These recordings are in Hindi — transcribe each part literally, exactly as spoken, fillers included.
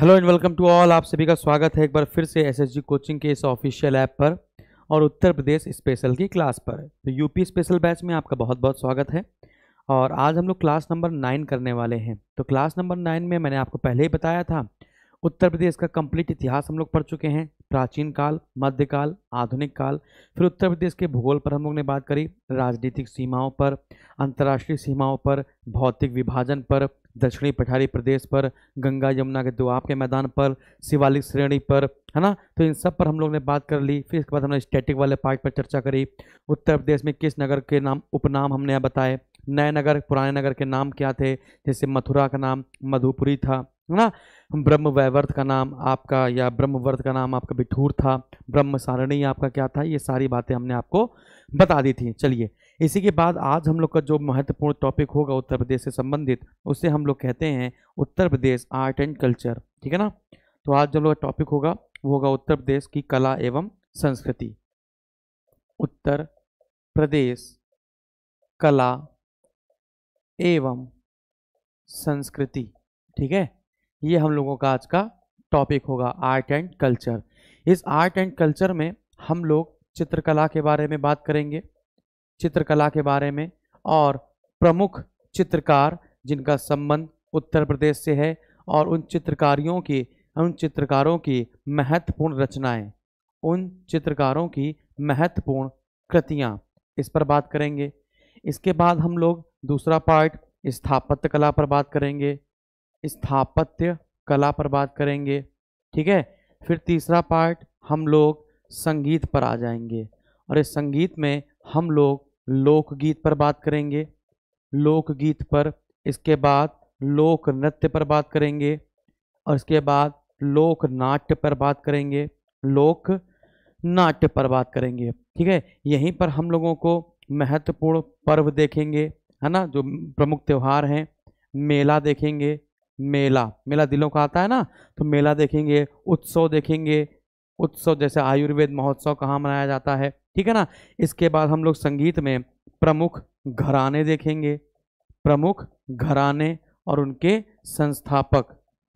Hello and welcome to all, आप सभी का स्वागत है एक बार फिर से एसएसजी कोचिंग के इस ऑफिशियल ऐप पर और उत्तर प्रदेश स्पेशल की क्लास पर। तो यूपी स्पेशल बैच में आपका बहुत बहुत स्वागत है और आज हम लोग क्लास नंबर नाइन करने वाले हैं। तो क्लास नंबर नाइन में मैंने आपको पहले ही बताया था, उत्तर प्रदेश का कंप्लीट इतिहास हम लोग पढ़ चुके हैं, प्राचीन काल, मध्यकाल, आधुनिक काल। फिर उत्तर प्रदेश के भूगोल पर हम लोग ने बात करी, राजनीतिक सीमाओं पर, अंतर्राष्ट्रीय सीमाओं पर, भौतिक विभाजन पर, दक्षिणी पठारी प्रदेश पर, गंगा यमुना के दो आपके मैदान पर, शिवालिक श्रेणी पर, है ना। तो इन सब पर हम लोग ने बात कर ली। फिर इसके बाद हमने स्टैटिक वाले पार्ट पर चर्चा करी, उत्तर प्रदेश में किस नगर के नाम उपनाम हमने बताए, नए नगर पुराने नगर के नाम क्या थे, जैसे मथुरा का नाम मधुपुरी था, है ना। ब्रह्म वैवर्त का नाम आपका या ब्रह्मवर्त का नाम आपका बिठूर था, ब्रह्म सारणी आपका क्या था, ये सारी बातें हमने आपको बता दी थी। चलिए, इसी के बाद आज हम लोग का जो महत्वपूर्ण टॉपिक होगा उत्तर प्रदेश से संबंधित, उसे हम लोग कहते हैं Uttar Pradesh art and culture, ठीक है ना। तो आज जो लोग टॉपिक होगा वो होगा उत्तर प्रदेश की कला एवं संस्कृति, उत्तर प्रदेश कला एवं संस्कृति, ठीक है। ये हम लोगों का आज का टॉपिक होगा आर्ट एंड कल्चर। इस आर्ट एंड कल्चर में हम लोग चित्रकला के बारे में बात करेंगे, चित्रकला के बारे में और प्रमुख चित्रकार जिनका संबंध उत्तर प्रदेश से है और उन चित्रकारियों की उन चित्रकारों की महत्वपूर्ण रचनाएं, उन चित्रकारों की महत्वपूर्ण कृतियां, इस पर बात करेंगे। इसके बाद हम लोग दूसरा पार्ट स्थापत्य कला पर बात करेंगे, स्थापत्य कला पर बात करेंगे, ठीक है। फिर तीसरा पार्ट हम लोग संगीत पर आ जाएंगे और इस संगीत में हम लोग लोकगीत पर बात करेंगे, लोकगीत पर। इसके बाद लोक नृत्य पर बात करेंगे और इसके बाद लोक नाट्य पर बात करेंगे, लोक नाट्य पर बात करेंगे, ठीक है। यहीं पर हम लोगों को महत्वपूर्ण पर्व देखेंगे, है ना, जो प्रमुख त्यौहार हैं, मेला देखेंगे, मेला मेला दिलों का आता है ना, तो मेला देखेंगे, उत्सव देखेंगे, उत्सव जैसे आयुर्वेद महोत्सव कहाँ मनाया जाता है, ठीक है ना। इसके बाद हम लोग संगीत में प्रमुख घराने देखेंगे, प्रमुख घराने और उनके संस्थापक,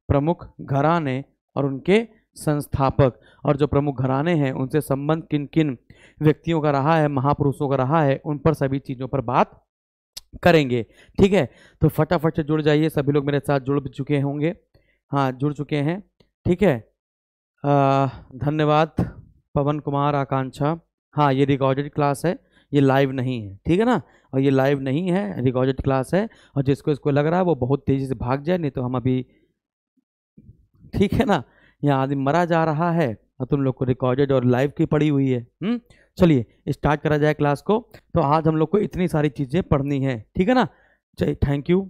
प्रमुख घराने और उनके संस्थापक और जो प्रमुख घराने हैं उनसे संबंध किन किन व्यक्तियों का रहा है, महापुरुषों का रहा है, उन पर सभी चीज़ों पर बात करेंगे, ठीक है। तो फटाफट से जुड़ जाइए, सभी लोग मेरे साथ जुड़ चुके होंगे, हाँ जुड़ चुके हैं, ठीक है। धन्यवाद पवन कुमार, आकांक्षा। हाँ, ये रिकॉर्डेड क्लास है, ये लाइव नहीं है, ठीक है ना, और ये लाइव नहीं है, रिकॉर्डेड क्लास है। और जिसको इसको लग रहा है वो बहुत तेज़ी से भाग जाए, नहीं तो हम अभी, ठीक है ना, यहाँ आदमी मरा जा रहा है और तुम लोग को रिकॉर्डेड और लाइव की पड़ी हुई है। हम्म, चलिए स्टार्ट करा जाए क्लास को। तो आज हम लोग को इतनी सारी चीज़ें पढ़नी है, ठीक है ना। चलिए, थैंक यू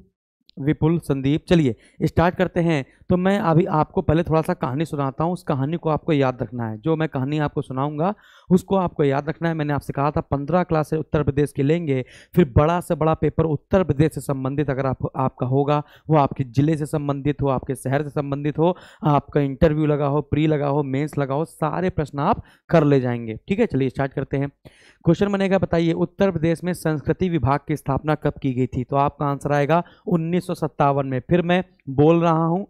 विपुल, संदीप। चलिए स्टार्ट करते हैं। तो मैं अभी आपको पहले थोड़ा सा कहानी सुनाता हूँ, उस कहानी को आपको याद रखना है। जो मैं कहानी आपको सुनाऊंगा उसको आपको याद रखना है। मैंने आपसे कहा था पंद्रह क्लासें उत्तर प्रदेश की लेंगे, फिर बड़ा से बड़ा पेपर उत्तर प्रदेश से संबंधित अगर आप, आपका होगा, वो आपके ज़िले से संबंधित हो, आपके शहर से संबंधित हो, आपका इंटरव्यू लगा हो, प्री लगा हो, मेन्स लगा हो, सारे प्रश्न आप कर ले जाएंगे, ठीक है। चलिए स्टार्ट करते हैं। क्वेश्चन बनेगा, बताइए उत्तर प्रदेश में संस्कृति विभाग की स्थापना कब की गई थी। तो आपका आंसर आएगा उन्नीस सौ सत्तावन में। फिर मैं बोल रहा हूं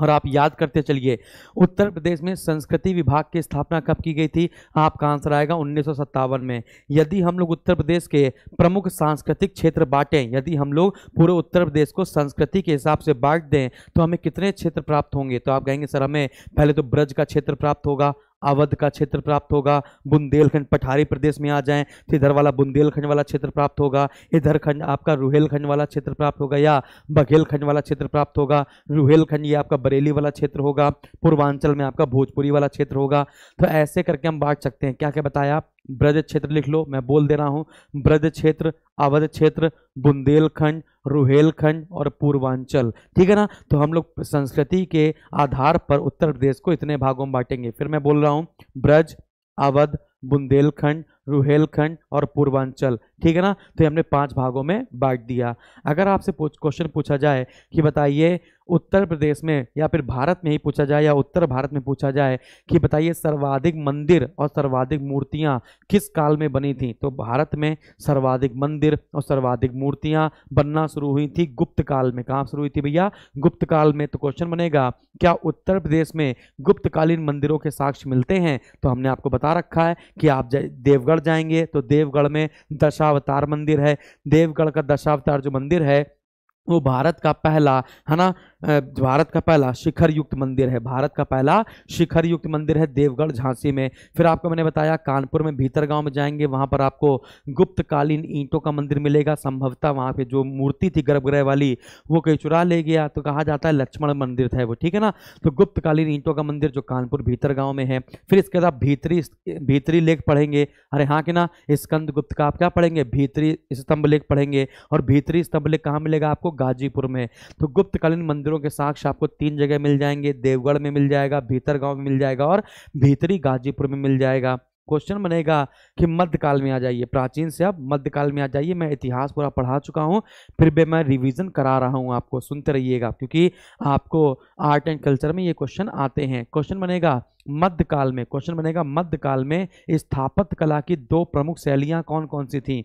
और आप याद करते चलिए, उत्तर प्रदेश में संस्कृति विभाग की स्थापना कब की गई थी। आपका आंसर आएगा उन्नीस सौ सत्तावन में। यदि हम लोग उत्तर प्रदेश के प्रमुख सांस्कृतिक क्षेत्र बांटें, यदि हम लोग पूरे उत्तर प्रदेश को संस्कृति के हिसाब से बांट दें तो हमें कितने क्षेत्र प्राप्त होंगे। तो आप कहेंगे सर हमें पहले तो ब्रज का क्षेत्र प्राप्त होगा, अवध का क्षेत्र प्राप्त होगा, बुंदेलखंड पठारी प्रदेश में आ जाएं तो इधर वाला बुंदेलखंड वाला क्षेत्र प्राप्त होगा, इधर खंड आपका रोहिलखंड वाला क्षेत्र प्राप्त होगा या बघेलखंड वाला क्षेत्र प्राप्त होगा, रोहिलखंड ये आपका बरेली वाला क्षेत्र होगा, पूर्वांचल में आपका भोजपुरी वाला क्षेत्र होगा। तो ऐसे करके हम बांट सकते हैं। क्या क्या बताया, ब्रज क्षेत्र लिख लो, मैं बोल दे रहा हूँ, ब्रज क्षेत्र, अवध क्षेत्र, बुंदेलखंड, रुहेलखंड और पूर्वांचल, ठीक है ना। तो हम लोग संस्कृति के आधार पर उत्तर प्रदेश को इतने भागों में बांटेंगे। फिर मैं बोल रहा हूँ, ब्रज, अवध, बुंदेलखंड, रोहिलखंड और पूर्वांचल। ठीक है ना, तो ये हमने पांच भागों में बांट दिया। अगर आपसे क्वेश्चन पूछा जाए कि बताइए उत्तर प्रदेश में या फिर भारत में ही पूछा जाए या उत्तर भारत में पूछा जाए कि बताइए सर्वाधिक मंदिर और सर्वाधिक मूर्तियां किस काल में बनी थी, तो भारत में सर्वाधिक मंदिर और सर्वाधिक मूर्तियां बनना शुरू हुई थी गुप्त काल में। कहाँ शुरू हुई थी भैया? गुप्त काल में। तो क्वेश्चन बनेगा क्या उत्तर प्रदेश में गुप्तकालीन मंदिरों के साक्ष्य मिलते हैं? तो हमने आपको बता रखा है कि आप देवगढ़ जाएंगे तो देवगढ़ में दशावतार मंदिर है। देवगढ़ का दशावतार जो मंदिर है वो भारत का पहला, है ना, भारत का पहला शिखर युक्त मंदिर है। भारत का पहला शिखर युक्त मंदिर है देवगढ़ झांसी में। फिर आपको मैंने बताया कानपुर में भीतर गांव में जाएंगे, वहां पर आपको गुप्तकालीन ईंटों का मंदिर मिलेगा। संभवतः वहां पे जो मूर्ति थी गर्भगृह वाली वो कोई चुरा ले गया, तो कहा जाता है लक्ष्मण मंदिर था वो। ठीक है ना, तो गुप्तकालीन ईंटों का मंदिर जो कानपुर भीतर गाँव में है। फिर इसके बाद भीतरी भीतरी लेख पढ़ेंगे, अरे हाँ कि ना, स्कंद गुप्त का आप क्या पढ़ेंगे, भीतरी स्तंभ लेख पढ़ेंगे। और भीतरी स्तंभ लेख कहाँ मिलेगा आपको? गाजीपुर में। तो गुप्तकालीन मंदिर के साक्ष्य आपको तीन जगह मिल जाएंगे, देवगढ़ में मिल जाएगा, भीतरगांव में मिल जाएगा और भीतरी गाजीपुर में मिल जाएगा। क्वेश्चन बनेगा कि मध्यकाल में आ जाइए, प्राचीन से आप मध्यकाल में आ जाइए। मैं इतिहास पूरा पढ़ा चुका हूं, फिर भी मैं रिवीजन करा रहा हूं आपको, सुनते रहिएगा क्योंकि आपको आर्ट एंड कल्चर में ये क्वेश्चन आते हैं। क्वेश्चन बनेगा मध्यकाल में, क्वेश्चन बनेगा मध्यकाल में स्थापत्य कला की दो प्रमुख शैलियां कौन कौन सी थीं?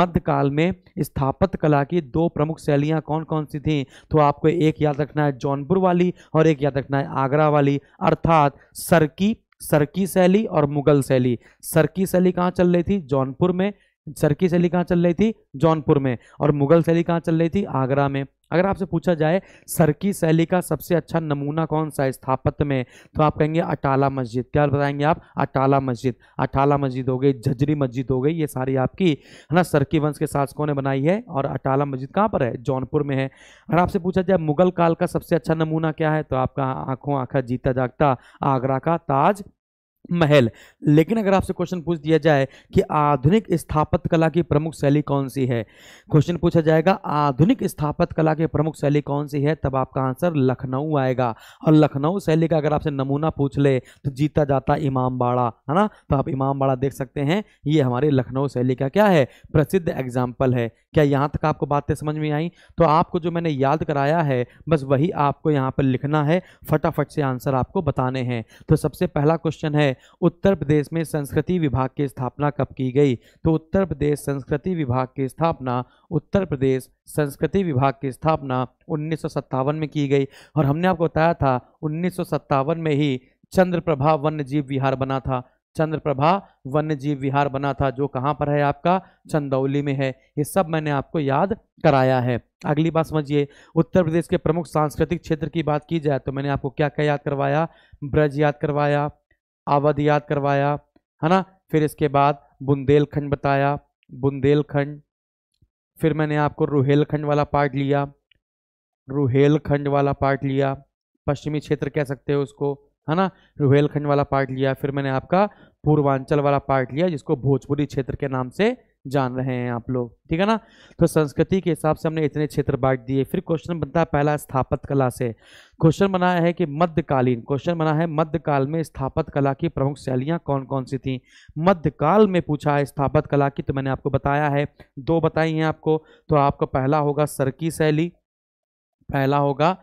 मध्यकाल में स्थापत्य कला की दो प्रमुख शैलियां कौन कौन सी थीं? तो आपको एक याद रखना है जौनपुर वाली और एक याद रखना है आगरा वाली, अर्थात शर्की शर्की शैली और मुगल शैली। शर्की शैली कहाँ चल रही थी? जौनपुर में। शर्की शैली कहाँ चल रही थी? जौनपुर में। और मुगल शैली कहाँ चल रही थी? आगरा में। अगर आपसे पूछा जाए शर्की शैली का सबसे अच्छा नमूना कौन सा है स्थापत्य में, तो आप कहेंगे अटाला मस्जिद। क्या बताएंगे आप? अटाला मस्जिद। अटाला मस्जिद हो गई, झजरी मस्जिद हो गई, ये सारी आपकी, है ना, शर्की वंश के शासकों ने बनाई है। और अटाला मस्जिद कहाँ पर है? जौनपुर में है। अगर आपसे पूछा जाए मुगल काल का सबसे अच्छा नमूना क्या है, तो आपका आंखों आंखा जीता जागता आगरा का ताज महल। लेकिन अगर आपसे क्वेश्चन पूछ दिया जाए कि आधुनिक स्थापत्य कला की प्रमुख शैली कौन सी है, क्वेश्चन पूछा जाएगा आधुनिक स्थापत्य कला की प्रमुख शैली कौन सी है, तब आपका आंसर लखनऊ आएगा। और लखनऊ शैली का अगर आपसे नमूना पूछ ले तो जीता जाता इमामबाड़ा, है ना, तो आप इमामबाड़ा देख सकते हैं। ये हमारे लखनऊ शैली का क्या है? प्रसिद्ध एग्जाम्पल है। क्या यहाँ तक आपको बातें समझ में आई? तो आपको जो मैंने याद कराया है बस वही आपको यहाँ पर लिखना है, फटाफट से आंसर आपको बताने हैं। तो सबसे पहला क्वेश्चन है उत्तर प्रदेश में संस्कृति विभाग की स्थापना कब की गई? तो उत्तर प्रदेश संस्कृति विभाग की स्थापना उत्तर प्रदेश संस्कृति विभाग की स्थापना उन्नीस सौ सत्तावन में की गई। और हमने आपको बताया था उन्नीस सौ सत्तावन में ही चंद्रप्रभा वन्यजीव विहार बना था। चंद्रप्रभा वन्यजीव विहार बना था जो कहाँ पर है आपका? चंदौली में है। ये सब मैंने आपको याद कराया है। अगली बात समझिए, उत्तर प्रदेश के प्रमुख सांस्कृतिक क्षेत्र की बात की जाए तो मैंने आपको क्या क्या याद करवाया? ब्रज याद करवाया, अवध याद करवाया, है ना, फिर इसके बाद बुंदेलखंड बताया, बुंदेलखंड, फिर मैंने आपको रोहिलखंड वाला पार्ट लिया, रोहिलखंड वाला पार्ट लिया, पश्चिमी क्षेत्र कह सकते हो उसको, है ना, रोहिलखंड वाला पार्ट लिया। फिर मैंने आपका पूर्वांचल वाला पार्ट लिया जिसको भोजपुरी क्षेत्र के नाम से जान रहे हैं आप लोग। ठीक है ना, तो संस्कृति के हिसाब से हमने इतने क्षेत्र बांट दिए। फिर क्वेश्चन बनता है पहला स्थापत्य कला से। क्वेश्चन बना है कि मध्यकालीन, क्वेश्चन बना है मध्यकाल में स्थापत्य कला की प्रमुख शैलियां कौन कौन सी थीं? मध्यकाल में पूछा है स्थापत्य कला की, तो मैंने आपको बताया है दो बताई हैं आपको। तो आपका पहला होगा शर्की शैली, पहला होगा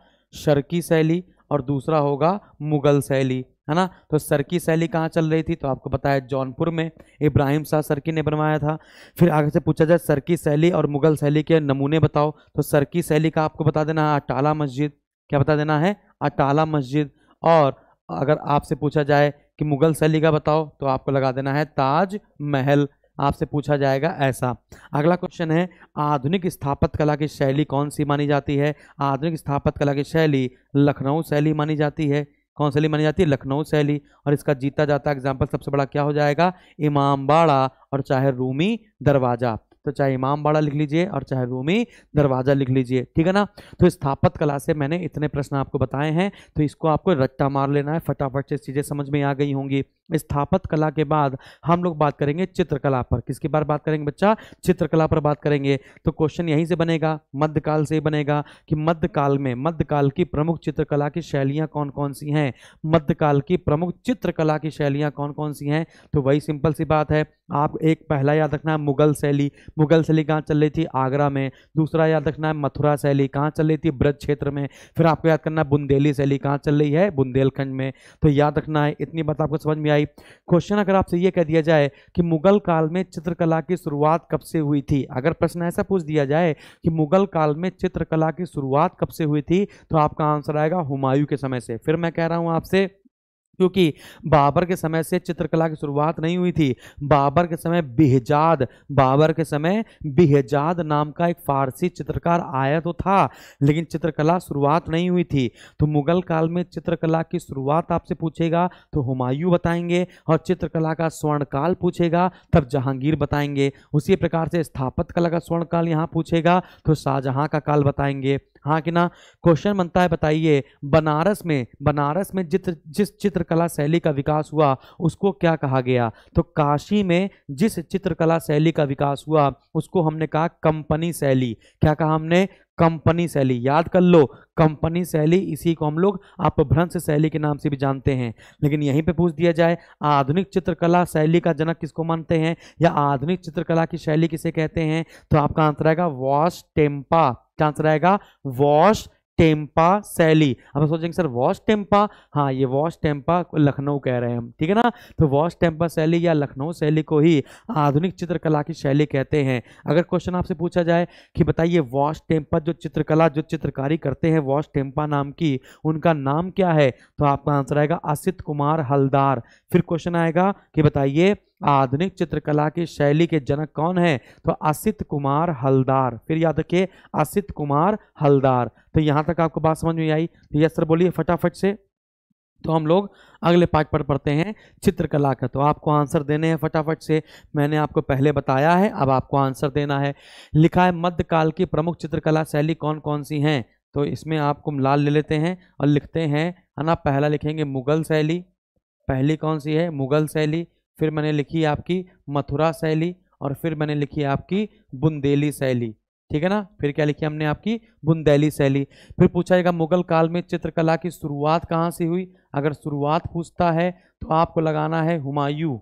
शर्की शैली और दूसरा होगा मुगल शैली, है ना। तो शर्की शैली कहाँ चल रही थी, तो आपको बताया जौनपुर में इब्राहिम शाह शर्की ने बनवाया था। फिर आगे से पूछा जाए शर्की शैली और मुगल शैली के नमूने बताओ, तो शर्की शैली का आपको बता देना है अटाला मस्जिद। क्या बता देना है? अटाला मस्जिद। और अगर आपसे पूछा जाए कि मुगल शैली का बताओ तो आपको लगा देना है ताज महल, आपसे पूछा जाएगा ऐसा। अगला क्वेश्चन है आधुनिक स्थापत्य कला की शैली कौन सी मानी जाती है? आधुनिक स्थापत्य कला की शैली लखनऊ शैली मानी जाती है। कौन शैली मानी जाती है? लखनऊ शैली। और इसका जीता जाता एग्जाम्पल सबसे बड़ा क्या हो जाएगा? इमामबाड़ा और चाहे रूमी दरवाजा। तो चाहे इमामबाड़ा लिख लीजिए और चाहे रूमी दरवाजा लिख लीजिए। ठीक है ना, तो स्थापत्य कला से मैंने इतने प्रश्न आपको बताए हैं, तो इसको आपको रट्टा मार लेना है, फटाफट से चीज़ें समझ में आ गई होंगी। स्थापत्य कला के बाद हम लोग बात करेंगे चित्रकला पर। किसके बारे बात करेंगे बच्चा? चित्रकला पर बात करेंगे। तो क्वेश्चन यहीं से बनेगा, मध्यकाल से ही बनेगा कि मध्यकाल में मध्यकाल की प्रमुख चित्रकला की शैलियां कौन कौन सी हैं, मध्यकाल की प्रमुख चित्रकला की शैलियां कौन कौन सी हैं। तो वही सिंपल सी बात है, आप एक पहला याद रखना है मुगल शैली, मुगल शैली कहाँ चल रही थी? आगरा में। दूसरा याद रखना है मथुरा शैली, कहाँ चल रही थी? ब्रज क्षेत्र में। फिर आपको याद करना है बुंदेली शैली, कहाँ चल रही है? बुंदेलखंड में। तो याद रखना है, इतनी बात आपको समझ में आई। क्वेश्चन अगर आपसे ये कह दिया जाए कि मुगल काल में चित्रकला की शुरुआत कब से हुई थी, अगर प्रश्न ऐसा पूछ दिया जाए कि मुगल काल में चित्रकला की शुरुआत कब से हुई थी, तो आपका आंसर आएगा हुमायूं के समय से। फिर मैं कह रहा हूँ आपसे, क्योंकि बाबर के समय से चित्रकला की शुरुआत नहीं हुई थी। बाबर के समय बेहजाद बाबर के समय बेहजाद नाम का एक फारसी चित्रकार आया तो था, लेकिन चित्रकला शुरुआत नहीं हुई थी। तो मुगल काल में चित्रकला की शुरुआत आपसे पूछेगा तो हुमायूं बताएंगे, और चित्रकला का स्वर्णकाल पूछेगा तब जहांगीर बताएंगे। उसी प्रकार से स्थापत्य कला का स्वर्णकाल यहाँ पूछेगा तो शाहजहां का काल बताएंगे। हाँ कि ना? क्वेश्चन बनता है, बताइए बनारस में बनारस में जिस जिस चित्रकला शैली का विकास हुआ उसको क्या कहा गया? तो काशी में जिस चित्रकला शैली का विकास हुआ उसको हमने कहा कंपनी शैली। क्या कहा हमने? कंपनी शैली। याद कर लो, कंपनी शैली, इसी को हम लोग अपभ्रंश शैली के नाम से भी जानते हैं। लेकिन यहीं पे पूछ दिया जाए आधुनिक चित्रकला शैली का जनक किसको मानते हैं, या आधुनिक चित्रकला की शैली किसे कहते हैं, तो आपका आंसर आएगा वॉश टेम्पा। आंसर आएगा वॉश टेम्पा शैली। अब सोचेंगे सर वॉश टेम्पा, हाँ ये वॉश टेम्पा लखनऊ कह रहे हैं हम, ठीक है ना? तो वॉश टेम्पा शैली या लखनऊ शैली को ही आधुनिक चित्रकला की शैली कहते हैं। अगर क्वेश्चन आपसे पूछा जाए कि बताइए वॉश टेम्पा जो चित्रकला जो चित्रकारी करते हैं वॉश टेम्पा नाम की, उनका नाम क्या है, तो आपका आंसर आएगा असित कुमार हलदार। फिर क्वेश्चन आएगा कि बताइए आधुनिक चित्रकला की शैली के जनक कौन है, तो असित कुमार हलदार। फिर याद रखिए असित कुमार हलदार। तो यहाँ तक आपको बात समझ में आई? तो यस सर बोलिए फटाफट से। तो हम लोग अगले पार्ट पर पढ़ते हैं चित्रकला का। तो आपको आंसर देने हैं फटाफट से, मैंने आपको पहले बताया है, अब आपको आंसर देना है। लिखा है मध्यकाल की प्रमुख चित्रकला शैली कौन कौन सी हैं, तो इसमें आपको लाल ले लेते हैं और लिखते हैं, है ना? पहला लिखेंगे मुगल शैली, पहली कौन सी है? मुगल शैली। फिर मैंने लिखी आपकी मथुरा शैली, और फिर मैंने लिखी आपकी बुंदेली शैली, ठीक है ना? फिर क्या लिखी हमने? आपकी बुंदेली शैली। फिर पूछा जाएगा मुगल काल में चित्रकला की शुरुआत कहाँ से हुई। अगर शुरुआत पूछता है तो आपको लगाना है हुमायूं।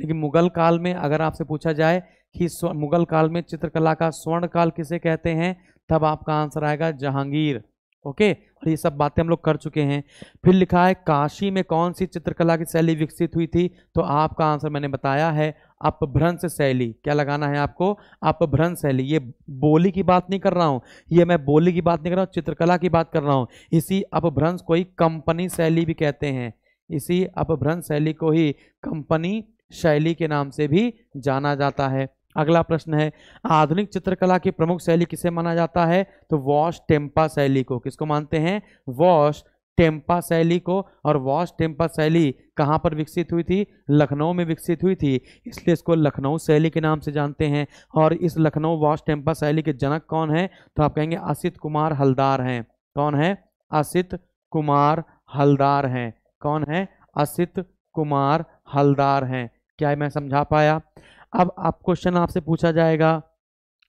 लेकिन मुगल काल में अगर आपसे पूछा जाए कि मुगल काल में चित्रकला का स्वर्ण काल किसे कहते हैं, तब आपका आंसर आएगा जहांगीर। ओके, और ये सब बातें हम लोग कर चुके हैं। फिर लिखा है काशी में कौन सी चित्रकला की शैली विकसित हुई थी, तो आपका आंसर मैंने बताया है अपभ्रंश शैली। क्या लगाना है आपको? अपभ्रंश शैली। ये बोली की बात नहीं कर रहा हूँ, ये मैं बोली की बात नहीं कर रहा हूँ, चित्रकला की बात कर रहा हूँ। इसी अपभ्रंश को ही कंपनी शैली भी कहते हैं, इसी अपभ्रंश शैली को ही कंपनी शैली के नाम से भी जाना जाता है। अगला प्रश्न है आधुनिक चित्रकला की प्रमुख शैली किसे माना जाता है, तो वॉश टेम्पा शैली को। किसको मानते हैं? वॉश टेम्पा शैली को। और वॉश टेम्पा शैली कहाँ पर विकसित हुई थी? लखनऊ में विकसित हुई थी, इसलिए इसको लखनऊ शैली के नाम से जानते हैं। और इस लखनऊ वॉश टेम्पा शैली के जनक कौन है, तो आप कहेंगे असित कुमार हलदार हैं। कौन है? असित कुमार हलदार हैं। कौन है? असित कुमार हलदार हैं। क्या मैं समझा पाया? अब आप क्वेश्चन आपसे पूछा जाएगा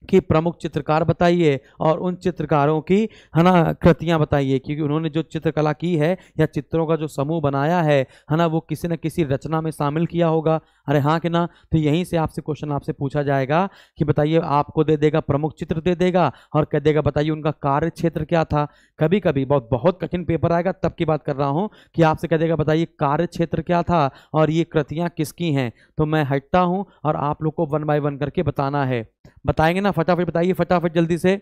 कि प्रमुख चित्रकार बताइए और उन चित्रकारों की, है ना, कृतियाँ बताइए, क्योंकि उन्होंने जो चित्रकला की है या चित्रों का जो समूह बनाया है, है ना, वो किसी न किसी रचना में शामिल किया होगा। अरे हाँ कि ना? तो यहीं से आपसे क्वेश्चन आपसे पूछा जाएगा कि बताइए, आपको दे देगा प्रमुख चित्र दे देगा और कह देगा बताइए उनका कार्य क्षेत्र क्या था। कभी कभी बहुत बहुत कठिन पेपर आएगा तब की बात कर रहा हूँ कि आपसे कह देगा बताइए कार्य क्षेत्र क्या था और ये कृतियाँ किसकी हैं। तो मैं हटता हूँ और आप लोग को वन बाय वन करके बताना है। बताएंगे ना? फटाफट बताइए, फटाफट जल्दी से,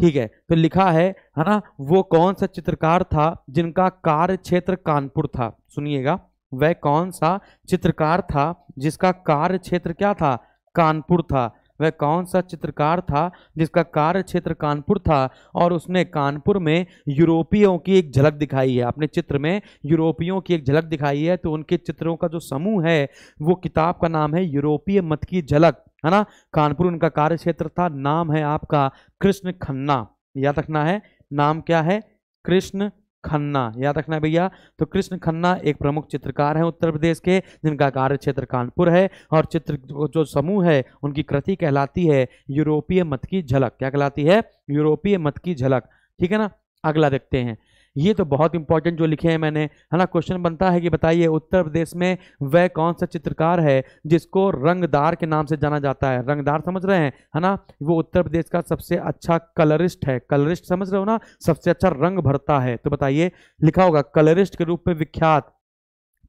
ठीक है? तो लिखा है, है ना, वो कौन सा चित्रकार था जिनका कार्य क्षेत्र कानपुर था। सुनिएगा, वह कौन सा चित्रकार था जिसका कार्य क्षेत्र क्या था? कानपुर था। वह कौन सा चित्रकार था जिसका कार्य क्षेत्र कानपुर था, और उसने कानपुर में यूरोपियों की एक झलक दिखाई है। अपने चित्र में यूरोपियों की एक झलक दिखाई है। तो उनके चित्रों का जो समूह है, वो किताब का नाम है यूरोपीय मत की झलक, है ना। कानपुर उनका कार्य क्षेत्र था। नाम है आपका कृष्ण खन्ना। याद रखना है, नाम क्या है? कृष्ण खन्ना, याद रखना भैया। तो कृष्ण खन्ना एक प्रमुख चित्रकार हैं उत्तर प्रदेश के, जिनका कार्य क्षेत्र कानपुर है, और चित्र जो समूह है उनकी कृति कहलाती है यूरोपीय मत की झलक। क्या कहलाती है? यूरोपीय मत की झलक। ठीक है ना, अगला देखते हैं। ये तो बहुत इंपॉर्टेंट जो लिखे हैं मैंने, है ना। क्वेश्चन बनता है कि बताइए उत्तर प्रदेश में वह कौन सा चित्रकार है जिसको रंगदार के नाम से जाना जाता है। रंगदार समझ रहे हैं, है ना, वो उत्तर प्रदेश का सबसे अच्छा कलरिस्ट है। कलरिस्ट समझ रहे हो ना, सबसे अच्छा रंग भरता है। तो बताइए, लिखा होगा कलरिस्ट के रूप में विख्यात,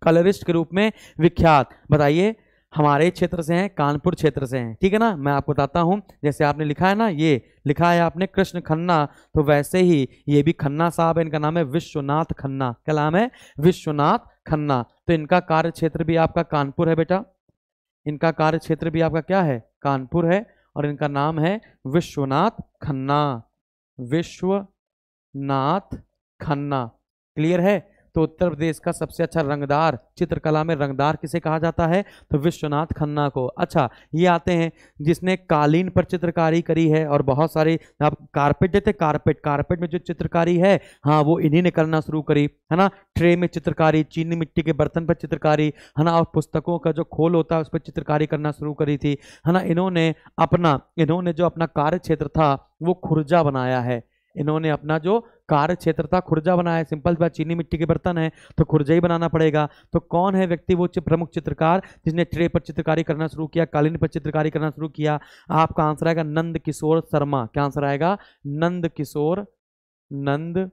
कलरिस्ट के रूप में विख्यात। बताइए, हमारे क्षेत्र से हैं, कानपुर क्षेत्र से हैं, ठीक है ना। मैं आपको बताता हूँ, जैसे आपने लिखा है ना, ये लिखा है आपने कृष्ण खन्ना, तो वैसे ही ये भी खन्ना साहब है, इनका नाम है विश्वनाथ खन्ना। क्या नाम है? विश्वनाथ खन्ना। तो इनका कार्य क्षेत्र भी आपका कानपुर है बेटा, इनका कार्य क्षेत्र भी आपका क्या है? कानपुर है, और इनका नाम है विश्वनाथ खन्ना, विश्वनाथ खन्ना। क्लियर है? तो उत्तर प्रदेश का सबसे अच्छा रंगदार, चित्रकला में रंगदार किसे कहा जाता है? तो विश्वनाथ खन्ना को। अच्छा, ये आते हैं जिसने कालीन पर चित्रकारी करी है, और बहुत सारी आप कारपेट देते, कारपेट, कारपेट में जो चित्रकारी है, हाँ, वो इन्हीं ने करना शुरू करी, है ना। ट्रे में चित्रकारी, चीनी मिट्टी के बर्तन पर चित्रकारी, है ना, और पुस्तकों का जो खोल होता है उस पर चित्रकारी करना शुरू करी थी, है ना। इन्होंने अपना, इन्होंने जो अपना कार्य क्षेत्र था वो खुर्जा बनाया है। इन्होंने अपना जो कार्य क्षेत्र था खुर्जा बनाया। सिंपल बात, चीनी मिट्टी के बर्तन है तो खुर्जा ही बनाना पड़ेगा। तो कौन है व्यक्ति वो प्रमुख चित्रकार जिसने ट्रे पर चित्रकारी करना शुरू किया, कालीन पर चित्रकारी करना शुरू किया? आपका आंसर आएगा नंद किशोर शर्मा। क्या आंसर आएगा? नंद किशोर, नंद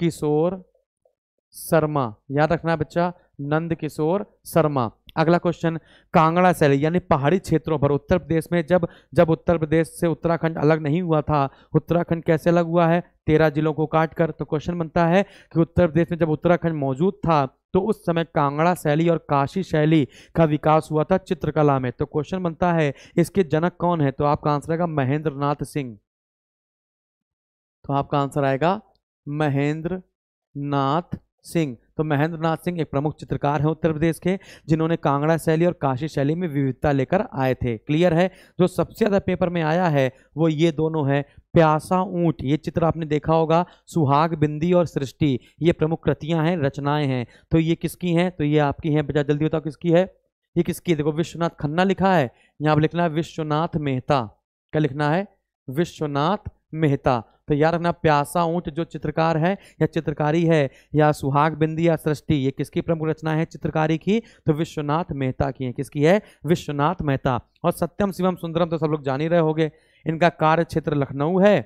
किशोर शर्मा। याद रखना बच्चा, नंद किशोर शर्मा। अगला क्वेश्चन, कांगड़ा शैली यानी पहाड़ी क्षेत्रों पर उत्तर प्रदेश में, जब जब उत्तर प्रदेश से उत्तराखंड अलग नहीं हुआ था, उत्तराखंड कैसे अलग हुआ है? तेरह जिलों को काटकर। तो क्वेश्चन बनता है कि उत्तर प्रदेश में जब उत्तराखंड मौजूद था तो उस समय कांगड़ा शैली और काशी शैली का विकास हुआ था चित्रकला में। तो क्वेश्चन बनता है इसके जनक कौन है? तो आपका आंसर आएगा महेंद्र नाथ सिंह। तो आपका आंसर आएगा महेंद्र नाथ सिंह। तो महेंद्र नाथ सिंह एक प्रमुख चित्रकार हैं उत्तर प्रदेश के, जिन्होंने कांगड़ा शैली और काशी शैली में विविधता लेकर आए थे। क्लियर है? जो सबसे ज़्यादा पेपर में आया है वो ये दोनों है, प्यासा ऊंट, ये चित्र आपने देखा होगा, सुहाग बिंदी और सृष्टि, ये प्रमुख कृतियां हैं, रचनाएं हैं। तो ये किसकी हैं? तो ये आपकी हैं बेटा, जल्दी बताओ किसकी है, ये किसकी है? देखो, विश्वनाथ खन्ना लिखा है, यहाँ पर लिखना है विश्वनाथ मेहता। क्या लिखना है? विश्वनाथ मेहता। तो याद रखना, प्यासा ऊंट जो चित्रकार है या चित्रकारी है, या सुहाग बिंदी या सृष्टि, ये किसकी प्रमुख रचना है चित्रकारी की? तो विश्वनाथ मेहता की है। किसकी है? विश्वनाथ मेहता। और सत्यम शिवम सुंदरम तो सब लोग जान ही रहे होंगे। इनका कार्य क्षेत्र लखनऊ है,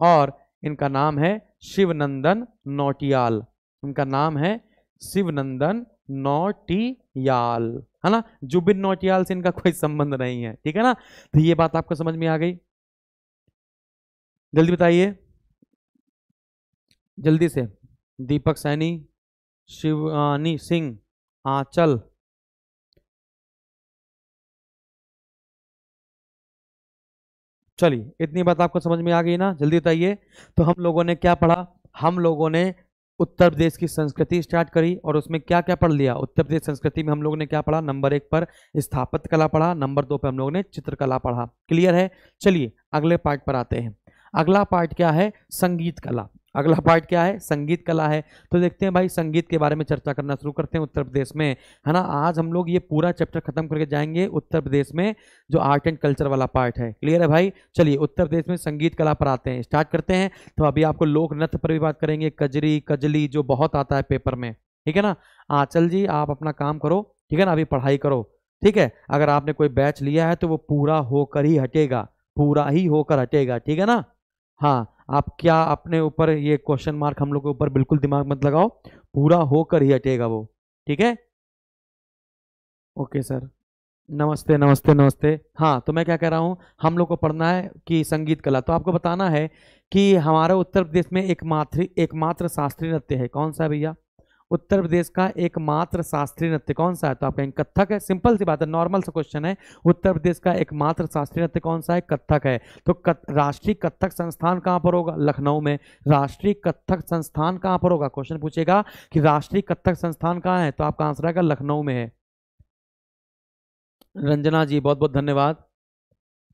और इनका नाम है शिवनंदन नौटियाल। इनका नाम है शिवनंदन नौटियाल, है ना। जुबिन नौटियाल से इनका कोई संबंध नहीं है, ठीक है ना। तो ये बात आपको समझ में आ गई। जल्दी बताइए, जल्दी से। दीपक सैनी, शिवानी सिंह, आंचल, चलिए इतनी बात आपको समझ में आ गई ना। जल्दी बताइए, तो हम लोगों ने क्या पढ़ा? हम लोगों ने उत्तर प्रदेश की संस्कृति स्टार्ट करी, और उसमें क्या क्या पढ़ लिया? उत्तर प्रदेश संस्कृति में हम लोगों ने क्या पढ़ा? नंबर एक पर स्थापत्य कला पढ़ा, नंबर दो पर हम लोगों ने चित्रकला पढ़ा। क्लियर है? चलिए अगले पार्ट पर आते हैं। अगला पार्ट क्या है? संगीत कला। अगला पार्ट क्या है? संगीत कला है। तो देखते हैं भाई, संगीत के बारे में चर्चा करना शुरू करते हैं उत्तर प्रदेश में, है ना। आज हम लोग ये पूरा चैप्टर खत्म करके जाएंगे उत्तर प्रदेश में, जो आर्ट एंड कल्चर वाला पार्ट है। क्लियर है भाई? चलिए उत्तर प्रदेश में संगीत कला पर आते हैं, स्टार्ट करते हैं। तो अभी आपको लोक नृत्य पर भी बात करेंगे, कजरी, कजली, जो बहुत आता है पेपर में, ठीक है ना। आंचल जी, आप अपना काम करो, ठीक है ना, अभी पढ़ाई करो, ठीक है। अगर आपने कोई बैच लिया है तो वो पूरा होकर ही हटेगा, पूरा ही होकर हटेगा, ठीक है ना। हाँ, आप क्या अपने ऊपर ये क्वेश्चन मार्क हम लोग के ऊपर बिल्कुल दिमाग मत लगाओ, पूरा होकर ही हटेगा वो, ठीक है। ओके सर, नमस्ते नमस्ते नमस्ते। हाँ, तो मैं क्या कह रहा हूँ, हम लोग को पढ़ना है कि संगीत कला। तो आपको बताना है कि हमारे उत्तर प्रदेश में एकमात्र एकमात्र शास्त्रीय नृत्य है। कौन सा भैया? उत्तर प्रदेश का एकमात्र शास्त्रीय नृत्य कौन सा है? तो आप कहेंगे कथक है। सिंपल सी बात है, नॉर्मल सा क्वेश्चन है। उत्तर प्रदेश का एकमात्र शास्त्रीय नृत्य कौन सा है? कथक है। तो राष्ट्रीय कथक संस्थान कहाँ पर होगा? लखनऊ में। राष्ट्रीय कथक संस्थान कहाँ पर होगा? क्वेश्चन पूछेगा कि राष्ट्रीय कथक संस्थान कहाँ है? तो आपका आंसर आएगा लखनऊ में है। रंजना जी, बहुत बहुत धन्यवाद।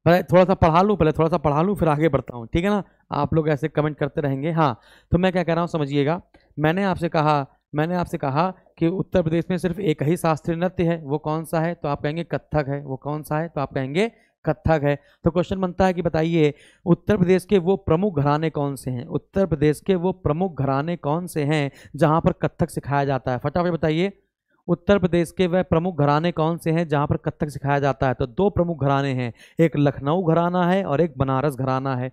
पहले थोड़ा सा पढ़ा लूँ, पहले थोड़ा सा पढ़ा लूँ फिर आगे बढ़ता हूँ, ठीक है ना। आप लोग ऐसे कमेंट करते रहेंगे। हाँ, तो मैं क्या कह रहा हूँ समझिएगा, मैंने आपसे कहा मैंने आपसे कहा कि उत्तर प्रदेश में सिर्फ एक ही शास्त्रीय नृत्य है, वो कौन सा है? तो आप कहेंगे कथक है। वो कौन सा है? तो आप कहेंगे कथक है। तो क्वेश्चन बनता है कि बताइए उत्तर प्रदेश के वो प्रमुख घराने कौन से हैं, उत्तर प्रदेश के वो प्रमुख घराने कौन से हैं जहाँ पर कथक सिखाया जाता है? फटाफट बताइए उत्तर प्रदेश के वह प्रमुख घराने कौन से हैं जहाँ पर कथक सिखाया जाता है? तो दो प्रमुख घराने हैं, एक लखनऊ घराना है और एक बनारस घराना है।